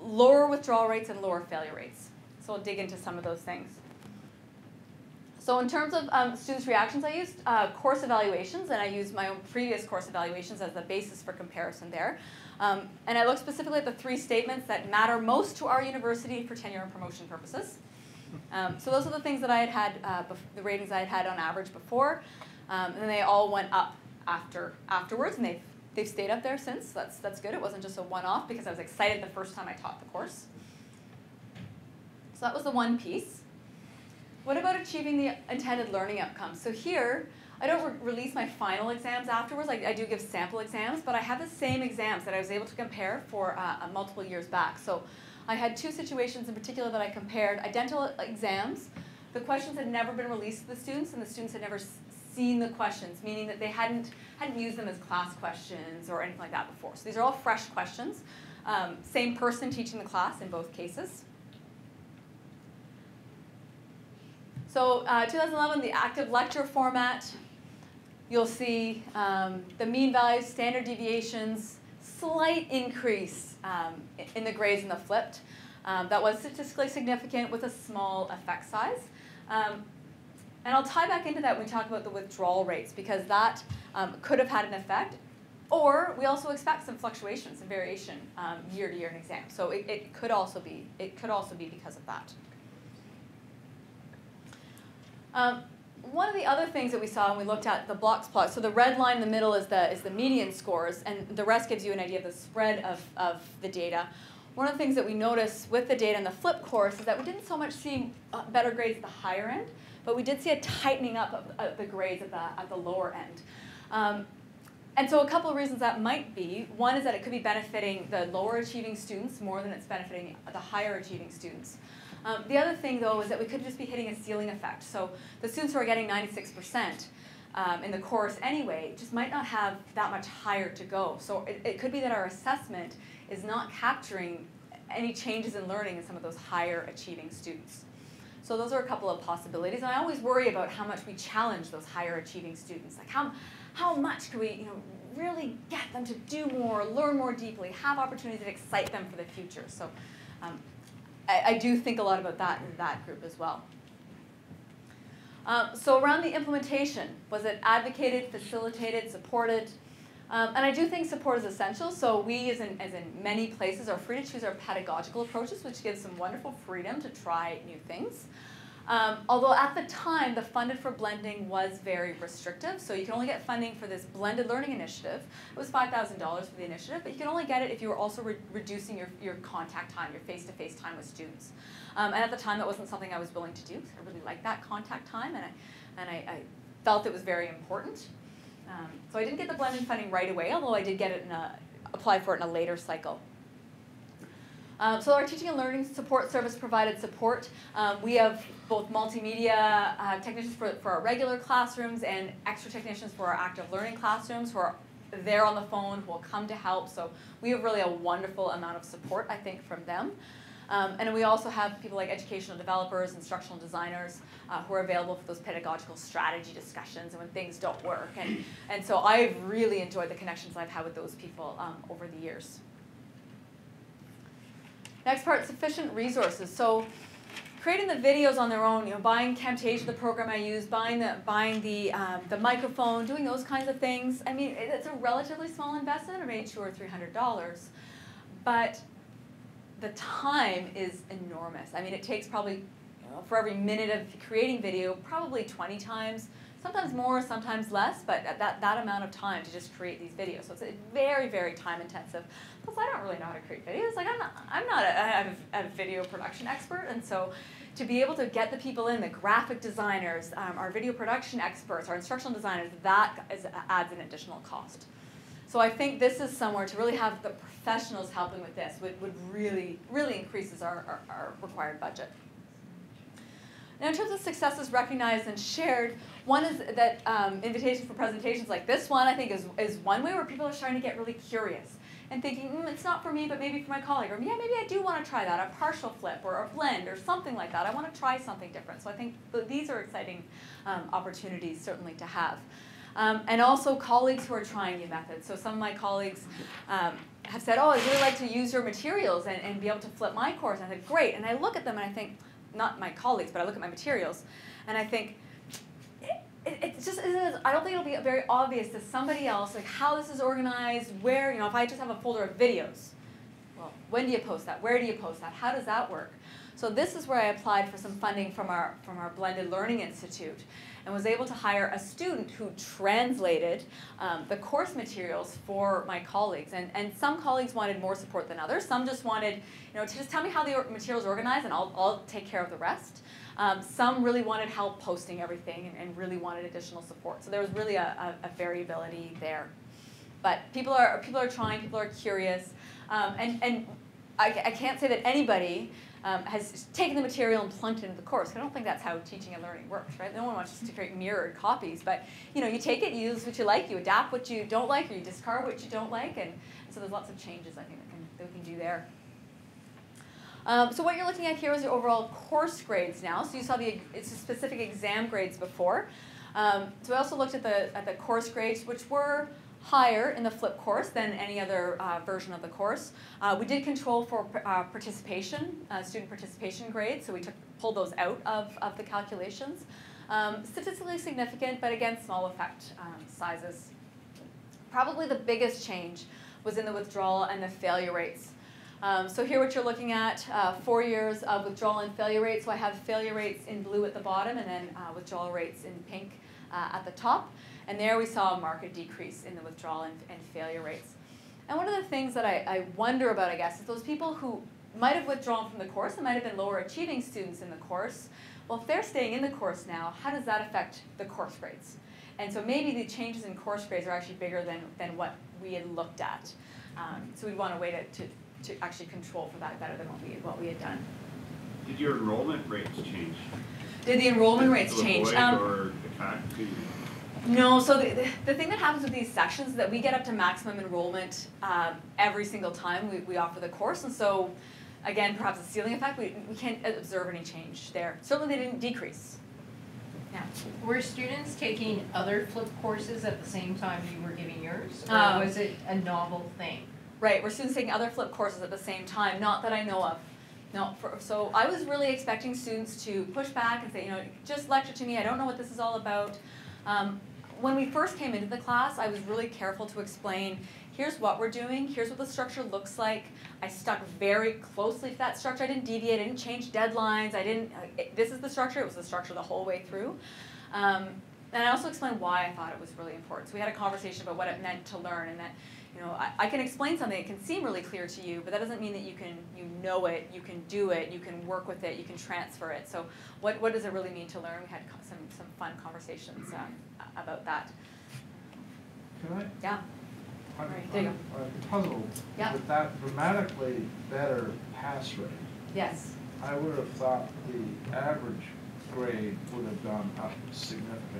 Lower withdrawal rates and lower failure rates. So we'll dig into some of those things. So in terms of students' reactions, I used course evaluations, and I used my own previous course evaluations as the basis for comparison there. And I looked specifically at the 3 statements that matter most to our university for tenure and promotion purposes. So those are the things that I had the ratings I had on average before, and then they all went up afterwards, and they've stayed up there since. So that's good. It wasn't just a one-off because I was excited the first time I taught the course. So that was the one piece. What about achieving the intended learning outcomes? So here, I don't release my final exams afterwards. I do give sample exams, but I have the same exams that I was able to compare for multiple years back. So I had 2 situations in particular that I compared, identical exams. The questions had never been released to the students, and the students had never seen the questions, meaning that they hadn't used them as class questions or anything like that before. So these are all fresh questions. Same person teaching the class in both cases. So 2011, the active lecture format, you'll see the mean values, standard deviations, slight increase in the grades in the flipped. That was statistically significant with a small effect size. And I'll tie back into that when we talk about the withdrawal rates, because that could have had an effect. Or we also expect some fluctuations and variation year to year in exams. So it could also be because of that. One of the other things that we saw when we looked at the blocks plot, so the red line in the middle is the median scores, and the rest gives you an idea of the spread of the data. One of the things that we noticed with the data in the flip course is that we didn't so much see better grades at the higher end, but we did see a tightening up of the grades at the lower end. And so a couple of reasons that might be. One is that it could be benefiting the lower achieving students more than it's benefiting the higher achieving students. The other thing, though, is that we could just be hitting a ceiling effect. So the students who are getting 96% in the course anyway just might not have that much higher to go. So it could be that our assessment is not capturing any changes in learning in some of those higher achieving students. So those are a couple of possibilities. And I always worry about how much we challenge those higher achieving students. Like how much can we, you know, really get them to do more, learn more deeply, have opportunities that excite them for the future. So I do think a lot about that in that group as well. So around the implementation, was it advocated, facilitated, supported? And I do think support is essential. So we, as in many places, are free to choose our pedagogical approaches, which gives some wonderful freedom to try new things. Although at the time, the funded for blending was very restrictive. So you can only get funding for this blended learning initiative. It was $5,000 for the initiative, but you can only get it if you were also reducing your contact time, your face-to-face time with students. And at the time, that wasn't something I was willing to do, because I really liked that contact time, and I felt it was very important. So I didn't get the blended funding right away, although I did get it apply for it in a later cycle. So our teaching and learning support service provided support. We have both multimedia technicians for our regular classrooms and extra technicians for our active learning classrooms who are there on the phone, who will come to help. So we have really a wonderful amount of support, I think, from them. And we also have people like educational developers, instructional designers who are available for those pedagogical strategy discussions and when things don't work. And so I've really enjoyed the connections I've had with those people over the years. Next part, sufficient resources. So creating the videos on their own, you know, buying Camtasia, the program I use, buying the microphone, doing those kinds of things. I mean, it's a relatively small investment, maybe $200 or $300, but the time is enormous. I mean, it takes probably, you know, for every minute of creating video, probably 20 times, sometimes more, sometimes less, but that amount of time to just create these videos. So it's very, very time intensive. Plus, I don't really know how to create videos. Like, I'm not a video production expert, and so to be able to get the people in, the graphic designers, our video production experts, our instructional designers, that adds an additional cost. So I think this is somewhere to really have the professionals helping with this would really, really increases our required budget. Now in terms of successes recognized and shared, one is that invitation for presentations like this one I think is one way where people are starting to get really curious and thinking, it's not for me, but maybe for my colleague, or yeah, maybe I do want to try that, a partial flip or a blend or something like that. I want to try something different. So I think these are exciting opportunities certainly to have. And also colleagues who are trying new methods. So some of my colleagues have said, oh, I'd really like to use your materials and be able to flip my course. And I said, great. And I look at them and I think, not my colleagues, but I look at my materials, and I think, it just isn't, I don't think it'll be very obvious to somebody else, like how this is organized, where, you know, if I just have a folder of videos, well, when do you post that? Where do you post that? How does that work? So this is where I applied for some funding from our Blended Learning Institute and was able to hire a student who translated the course materials for my colleagues. And some colleagues wanted more support than others. Some just wanted, you know, to just tell me how the materials are organized and I'll take care of the rest. Some really wanted help posting everything and really wanted additional support. So there was really a variability there. But people are trying, people are curious. And I can't say that anybody has taken the material and plunked it into the course. I don't think that's how teaching and learning works, right? No one wants to create mirrored copies, but you know, you take it, you use what you like, you adapt what you don't like, or you discard what you don't like, and so there's lots of changes I think that we can do there. So what you're looking at here is your overall course grades now. So you saw it's the specific exam grades before. So I also looked at the course grades, which were higher in the flip course than any other version of the course. We did control for participation, student participation grades, so we pulled those out of the calculations. Statistically significant, but again, small effect sizes. Probably the biggest change was in the withdrawal and the failure rates. So here what you're looking at, 4 years of withdrawal and failure rates. So I have failure rates in blue at the bottom and then withdrawal rates in pink at the top. And there we saw a marked decrease in the withdrawal and failure rates. And one of the things that I wonder about, I guess, is those people who might have withdrawn from the course and might have been lower achieving students in the course, well, if they're staying in the course now, how does that affect the course grades? And so maybe the changes in course grades are actually bigger than what we had looked at. So we'd want a way to actually control for that better than what we had done. Did your enrollment rates change? Did the enrollment rates change? Or the faculty? No, so the thing that happens with these sections is that we get up to maximum enrollment every single time we offer the course, and so, again, perhaps a ceiling effect, we can't observe any change there. Certainly they didn't decrease. Yeah. Were students taking other flip courses at the same time you were giving yours, or was it a novel thing? Right, were students taking other flip courses at the same time, not that I know of. No, so I was really expecting students to push back and say, you know, just lecture to me, I don't know what this is all about. When we first came into the class, I was really careful to explain, here's what we're doing, here's what the structure looks like. I stuck very closely to that structure. I didn't deviate, I didn't change deadlines, I didn't, this is the structure, it was the structure the whole way through. And I also explained why I thought it was really important. So we had a conversation about what it meant to learn and that, you know, I can explain something, it can seem really clear to you, but that doesn't mean that you know it, you can do it, you can work with it, you can transfer it. So what does it really mean to learn? We had some fun conversations about that. Can I? Yeah. I'm puzzled with that dramatically better pass rate. Yes. I would have thought the average grade would have gone up significantly,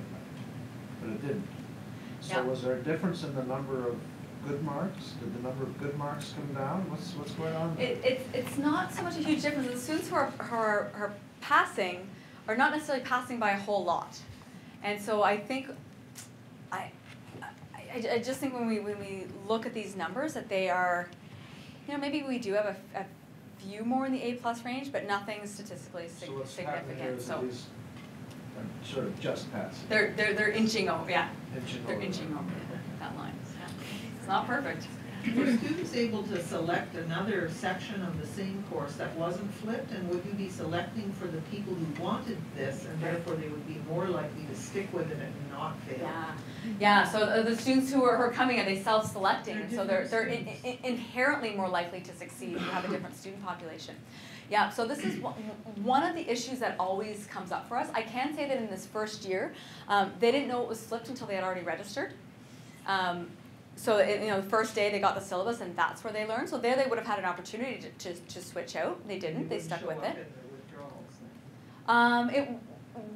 but it didn't. So was there a difference in the number of good marks? Did the number of good marks come down? What's going on? It's not so much a huge difference. The students who are passing are not necessarily passing by a whole lot, and so I think I just think when we look at these numbers that they are, you know, maybe we do have a few more in the A+ range, but nothing statistically significant. So these are sort of just passing. They're inching over, They're inching over that line. Yeah. It's not perfect. Were students able to select another section of the same course that wasn't flipped, and would you be selecting for the people who wanted this, and therefore they would be more likely to stick with it and not fail? Yeah, so the students who are coming in, they self-selecting, and so they're inherently more likely to succeed. You have a different student population. Yeah, so this is one of the issues that always comes up for us. I can say that in this first year, they didn't know it was flipped until they had already registered. So the first day they got the syllabus, and that's where they learned. So there they would have had an opportunity to switch out. They didn't. They stuck with it.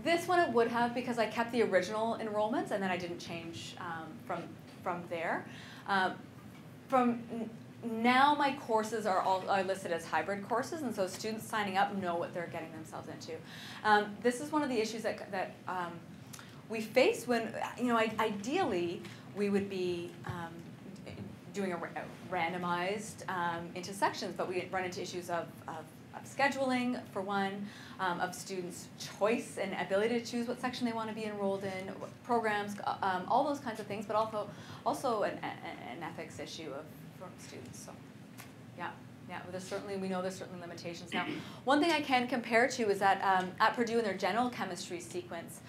This one it would have, because I kept the original enrollments, and then I didn't change from there. From now, my courses are listed as hybrid courses, and so students signing up know what they're getting themselves into. This is one of the issues that we face when ideally, we would be doing a randomized into sections, but we run into issues of scheduling, for one, of students' choice and ability to choose what section they want to be enrolled in, what programs, all those kinds of things, but also an ethics issue from students. So, yeah, we know there's certainly limitations now. One thing I can compare to is that at Purdue in their general chemistry sequence,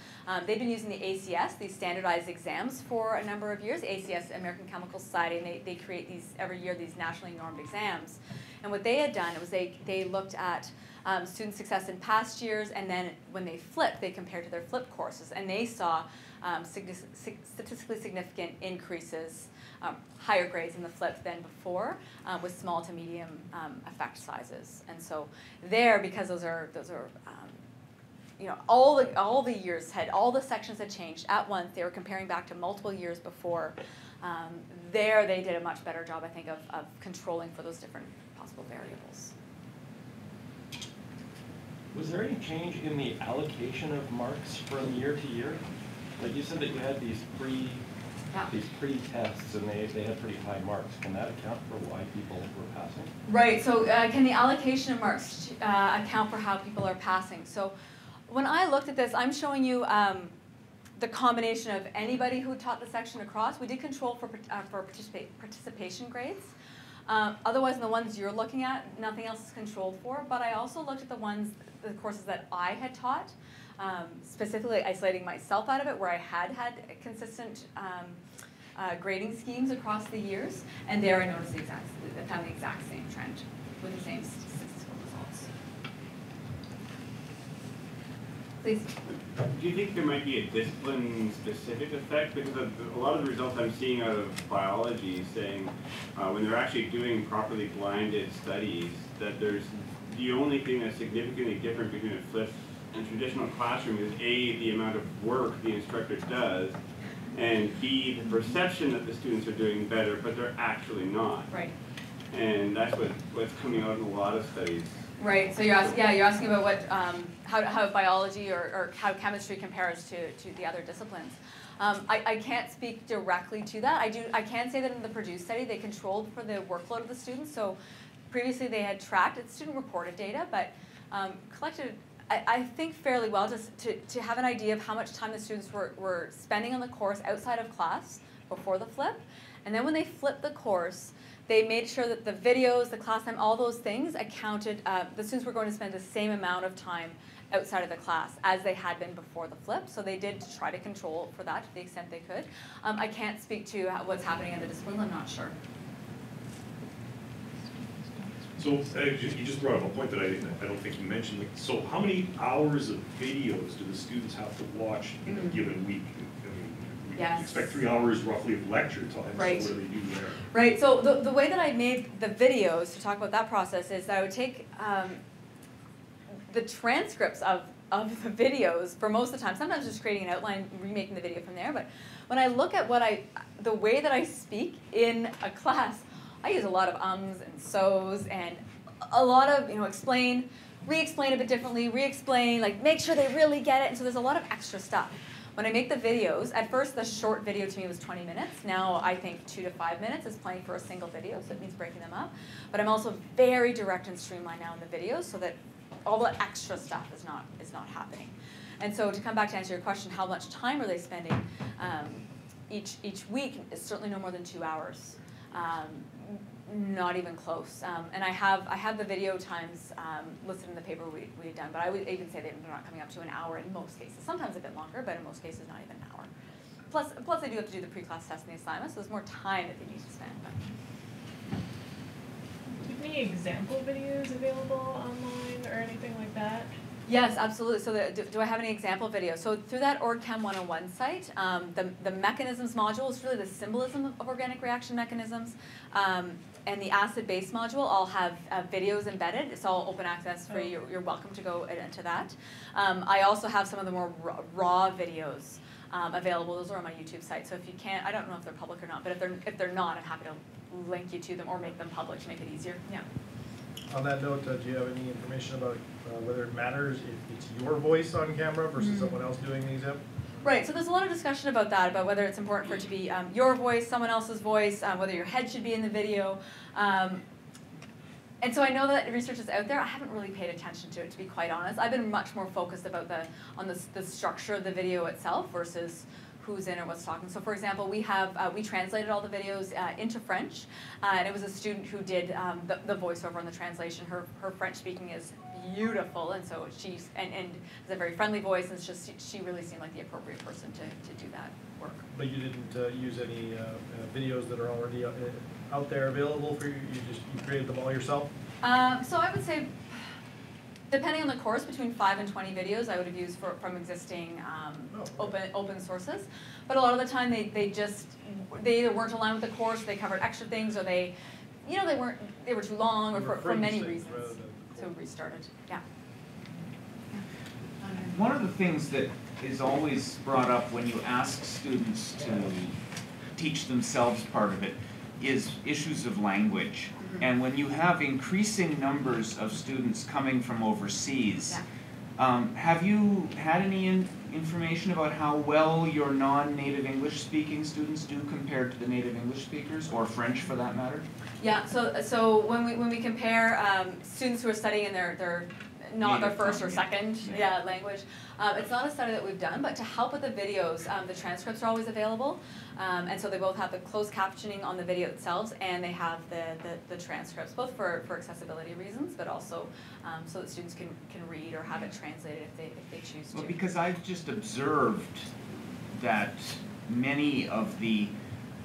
they've been using the ACS, these standardized exams, for a number of years. ACS, American Chemical Society, and they create these every year, these nationally normed exams. And what they had done was they looked at student success in past years, and then when they flipped, they compared to their flip courses, and they saw statistically significant increases, higher grades in the flip than before, with small to medium effect sizes. And so there, because those are all the years had, all the sections had changed at once. They were comparing back to multiple years before. There they did a much better job, I think, of controlling for those different possible variables. Was there any change in the allocation of marks from year to year? Like you said that you had these pre-tests, and they had pretty high marks. Can that account for why people were passing? Right, so can the allocation of marks account for how people are passing? So when I looked at this, I'm showing you the combination of anybody who taught the section across. We did control for participation grades. Otherwise, in the ones you're looking at, nothing else is controlled for. But I also looked at the courses that I had taught, specifically isolating myself out of it, where I had consistent grading schemes across the years, and there I noticed found the exact same trend with the same statistical results. Please. Do you think there might be a discipline-specific effect? Because a lot of the results I'm seeing out of biology saying when they're actually doing properly blinded studies, that there's the only thing that's significantly different between a flip and traditional classroom is A, the amount of work the instructor does, and B, the perception that the students are doing better, but they're actually not. Right. And that's what's coming out in a lot of studies. Right. So you're asking about what how biology or how chemistry compares to the other disciplines. I can't speak directly to that. I can say that in the Purdue study they controlled for the workload of the students. So previously they had tracked its student reported data, but collected, I think, fairly well just to have an idea of how much time the students were spending on the course outside of class before the flip. And then when they flipped the course, they made sure that the videos, the class time, all those things accounted, the students were going to spend the same amount of time outside of the class as they had been before the flip. So they did try to control for that to the extent they could. I can't speak to what's happening in the discipline, I'm not sure. So you just brought up a point that I don't think you mentioned. So how many hours of videos do the students have to watch in a given week? I mean, Yes. You expect 3 hours roughly of lecture time, right. So what do they do there? Right, so the way that I made the videos to talk about that process is that I would take the transcripts of the videos for most of the time, sometimes just creating an outline, remaking the video from there, but when I look at the way that I speak in a class, I use a lot of ums and so's and a lot of, explain, re-explain a bit differently, re-explain, make sure they really get it, and so there's a lot of extra stuff. When I make the videos, at first the short video to me was 20 minutes. Now I think 2 to 5 minutes is plenty for a single video, so it means breaking them up. But I'm also very direct and streamlined now in the videos so that all the extra stuff is not happening. And so to come back to answer your question, how much time are they spending each week? Is certainly no more than 2 hours, not even close. And I have the video times listed in the paper we had done, but I would even say they're not coming up to an hour in most cases. Sometimes a bit longer, but in most cases not even an hour. Plus they do have to do the pre-class test and the assignment, so there's more time that they need to spend. Any example videos available online or anything like that? Yes, absolutely. So do I have any example videos? So through that OrgChem 101 site, the mechanisms module is really the symbolism of organic reaction mechanisms, and the acid-base module all have videos embedded. It's all open access free. You're welcome to go into that. I also have some of the more raw videos available. Those are on my YouTube site. So if you can't, I don't know if they're public or not, but if they're not, I'm happy to link you to them or make them public to make it easier. Yeah. On that note, do you have any information about whether it matters if it's your voice on camera versus someone else doing the exam? Right, so there's a lot of discussion about that, about whether it's important for it to be your voice, someone else's voice, whether your head should be in the video. And so I know that research is out there. I haven't really paid attention to it, to be quite honest. I've been much more focused about on the structure of the video itself versus who's in or what's talking. So for example, we translated all the videos into French, and it was a student who did the voiceover on the translation. Her French speaking is beautiful, and so she has a very friendly voice, and it's just she really seemed like the appropriate person to do that work. But you didn't use any videos that are already out there available for you? You created them all yourself? So I would say, depending on the course, between 5 and 20 videos I would have used from existing open sources. But a lot of the time they either weren't aligned with the course, they covered extra things, or they were too long, or for many reasons. So we restarted. Yeah. One of the things that is always brought up when you ask students to teach themselves part of it is issues of language. And when you have increasing numbers of students coming from overseas, have you had any information about how well your non-native English-speaking students do compared to the native English speakers, or French for that matter? Yeah, so when we compare students who are studying in their not their first or second language. It's not a study that we've done, but to help with the videos, the transcripts are always available, and so they both have the closed captioning on the video themselves, and they have the transcripts, both for accessibility reasons, but also so that students can read or have it translated if they choose to. Well, because I've just observed that many of the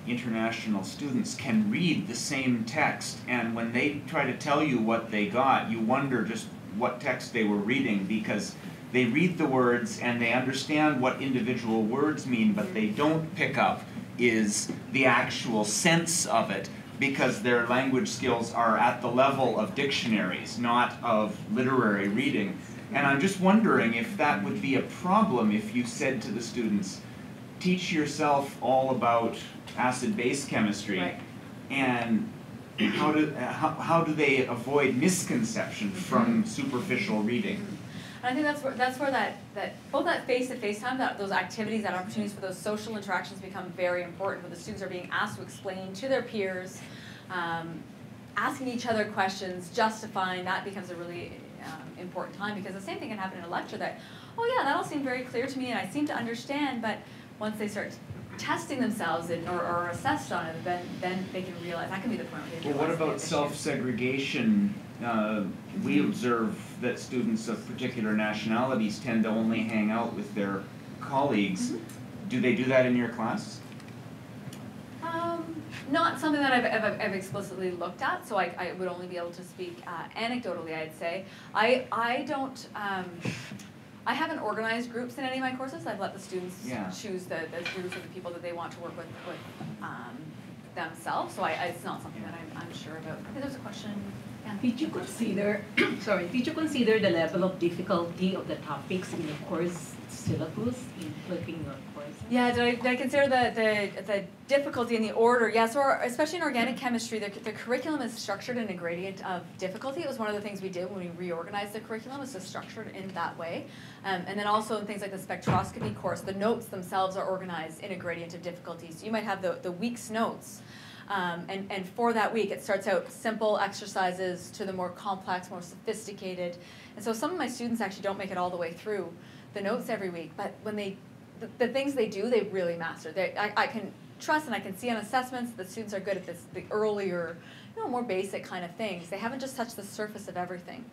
international students can read the same text, and when they try to tell you what they got, you wonder just what text they were reading, because they read the words and they understand what individual words mean, but they don't pick up is the actual sense of it, because their language skills are at the level of dictionaries, not of literary reading. And I'm just wondering if that would be a problem if you said to the students, teach yourself all about acid-base chemistry, right. And how do they avoid misconception from superficial reading? And I think that's where that both that face-to-face time, those activities, that opportunities for those social interactions become very important, where the students are being asked to explain to their peers, asking each other questions, justifying. That becomes a really important time, because the same thing can happen in a lecture that, oh yeah, that all seemed very clear to me and I seem to understand, but once they start testing themselves or assessed on it, then they can realize that can be the point. Well, what about self-segregation? We observe that students of particular nationalities tend to only hang out with their colleagues. Do they do that in your class? Not something that I've explicitly looked at, so I would only be able to speak anecdotally, I'd say. I don't... I haven't organized groups in any of my courses. I've let the students choose the groups of the people that they want to work with themselves. So it's not something that I'm sure about. Okay, there's a question. Did you consider, did you consider the level of difficulty of the topics in your course syllabus in flipping your courses? Yeah, did I consider the difficulty in the order? Yeah, so especially in organic chemistry, the curriculum is structured in a gradient of difficulty. It was one of the things we did when we reorganized the curriculum, was just structured in that way. And then also in things like the spectroscopy course, the notes themselves are organized in a gradient of difficulty. So you might have the week's notes. And for that week, it starts out simple exercises to the more complex, more sophisticated. And so some of my students actually don't make it all the way through the notes every week, but when the things they do, they really master. I can trust and I can see on assessments that students are good at this, the earlier, you know, more basic kind of things. They haven't just touched the surface of everything.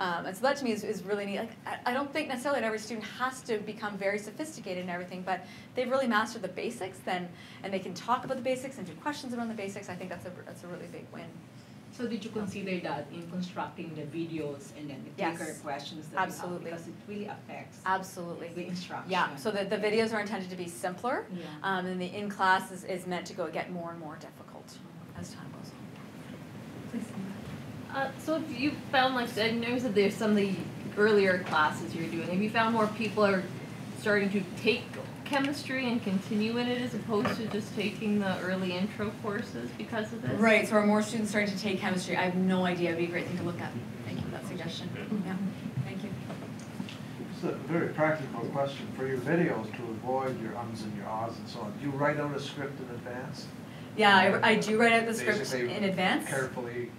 And so that to me is really neat. Like, I don't think necessarily that every student has to become very sophisticated in everything, but they've really mastered the basics then, and they can talk about the basics and do questions around the basics. I think that's a really big win. So did you consider that in constructing the videos and then the clicker questions? That absolutely. Because it really affects the instruction. Yeah, so the videos are intended to be simpler, and the in-class is meant to get more and more difficult as time goes on. Please. So if you found, like, I noticed that there's some of the earlier classes you're doing, have you found more people are starting to take chemistry and continue in it as opposed to just taking the early intro courses because of this? Right, so are more students starting to take chemistry? I have no idea. It would be a great thing to look at. Thank you for that suggestion. Yeah, thank you. It's a very practical question. For your videos, to avoid your ums and your ahs and so on, do you write out a script in advance? Yeah, I do write out the script in advance. Carefully.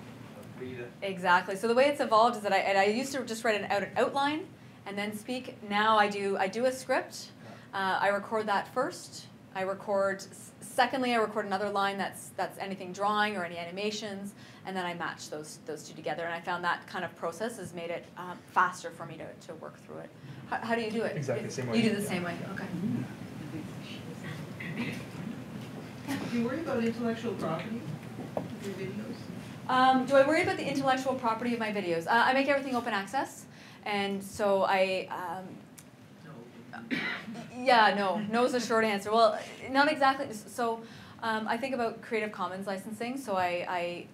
Exactly. So the way it's evolved is that I used to just write an outline and then speak. Now I do a script. I record that first. Secondly, I record another line that's anything drawing or any animations, and then I match those two together. And I found that kind of process has made it faster for me to work through it. How do you do it? Exactly the same way. You do the same way. Okay. Do you worry about intellectual property with your videos? Do I worry about the intellectual property of my videos? I make everything open access, and so no is a short answer. Well, not exactly. So I think about Creative Commons licensing, so I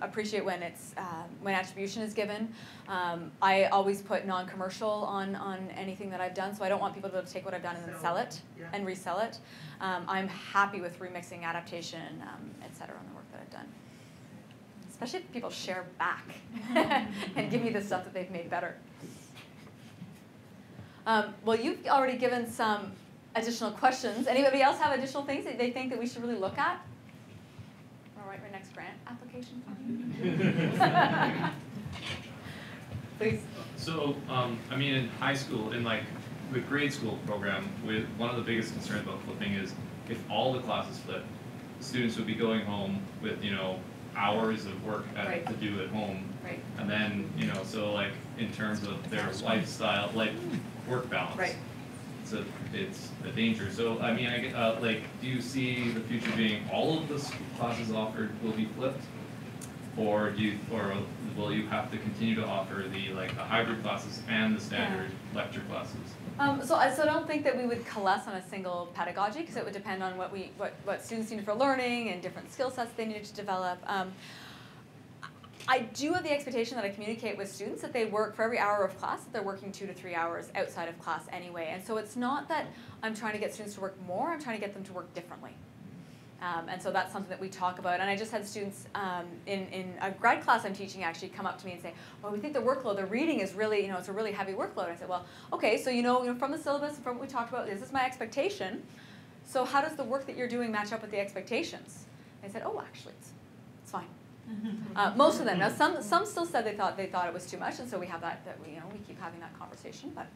appreciate when it's when attribution is given. I always put non-commercial on anything that I've done, so I don't want people to be able to take what I've done and then sell it and resell it. I'm happy with remixing, adaptation, etc. on the work that I've done. Especially if people share back and give me the stuff that they've made better. Well, you've already given some additional questions. Anybody else have additional things that they think that we should really look at? All right, our next grant application. Please. So, I mean, in high school, in like the grade school program, one of the biggest concerns about flipping is if all the classes flipped, students would be going home with, hours of work to do at home, and then so like in terms of their lifestyle, like work balance, it's a danger. So I mean, like, do you see the future being all of the classes offered will be flipped, or will you have to continue to offer the hybrid classes and the standard lecture classes? So I don't think that we would coalesce on a single pedagogy, because it would depend on what students need for learning and different skill sets they needed to develop. I do have the expectation that I communicate with students that they work for every hour of class, that they're working 2 to 3 hours outside of class anyway. And so it's not that I'm trying to get students to work more, I'm trying to get them to work differently. And so that's something that we talk about. And I just had students in a grad class I'm teaching actually come up to me and say, well, we think the workload, the reading is really, it's a really heavy workload. I said, well, okay, so from the syllabus and from what we talked about, this is my expectation. So how does the work that you're doing match up with the expectations? They said, oh, actually, it's fine. Most of them. Now, some still said they thought it was too much, and so we have we keep having that conversation. But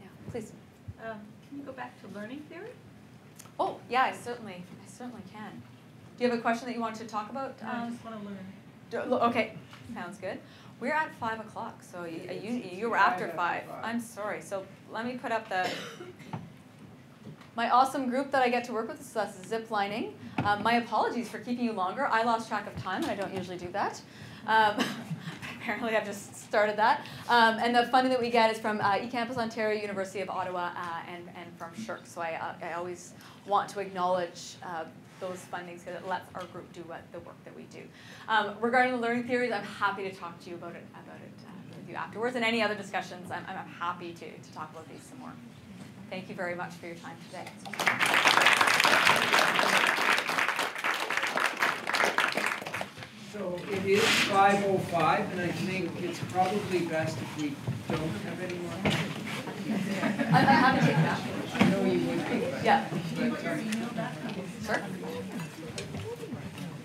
yeah, please. Can you go back to learning theory? Oh, yeah, I certainly can. Do you have a question that you want to talk about? I just want to learn. Okay, sounds good. We're at 5 o'clock, so you were after 5. I'm sorry. So let me put up my awesome group that I get to work with. So that's zip lining. My apologies for keeping you longer. I lost track of time, and I don't usually do that. Apparently, I've just started that. And the funding that we get is from eCampus Ontario, University of Ottawa, and from SSHRC. So I always want to acknowledge those fundings because it lets our group do what, the work that we do. Regarding the learning theories, I'm happy to talk to you about it with you afterwards. And any other discussions, I'm happy to talk about these some more. Thank you very much for your time today. So it is 5:05, and I think it's probably best if we don't have any more. I'm happy to take that. I know you would take that. Yeah. Sir?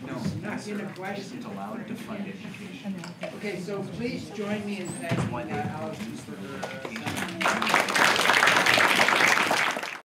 No, not in a question. It's allowed to fund education. Okay, so please join me in thanking Alison for her.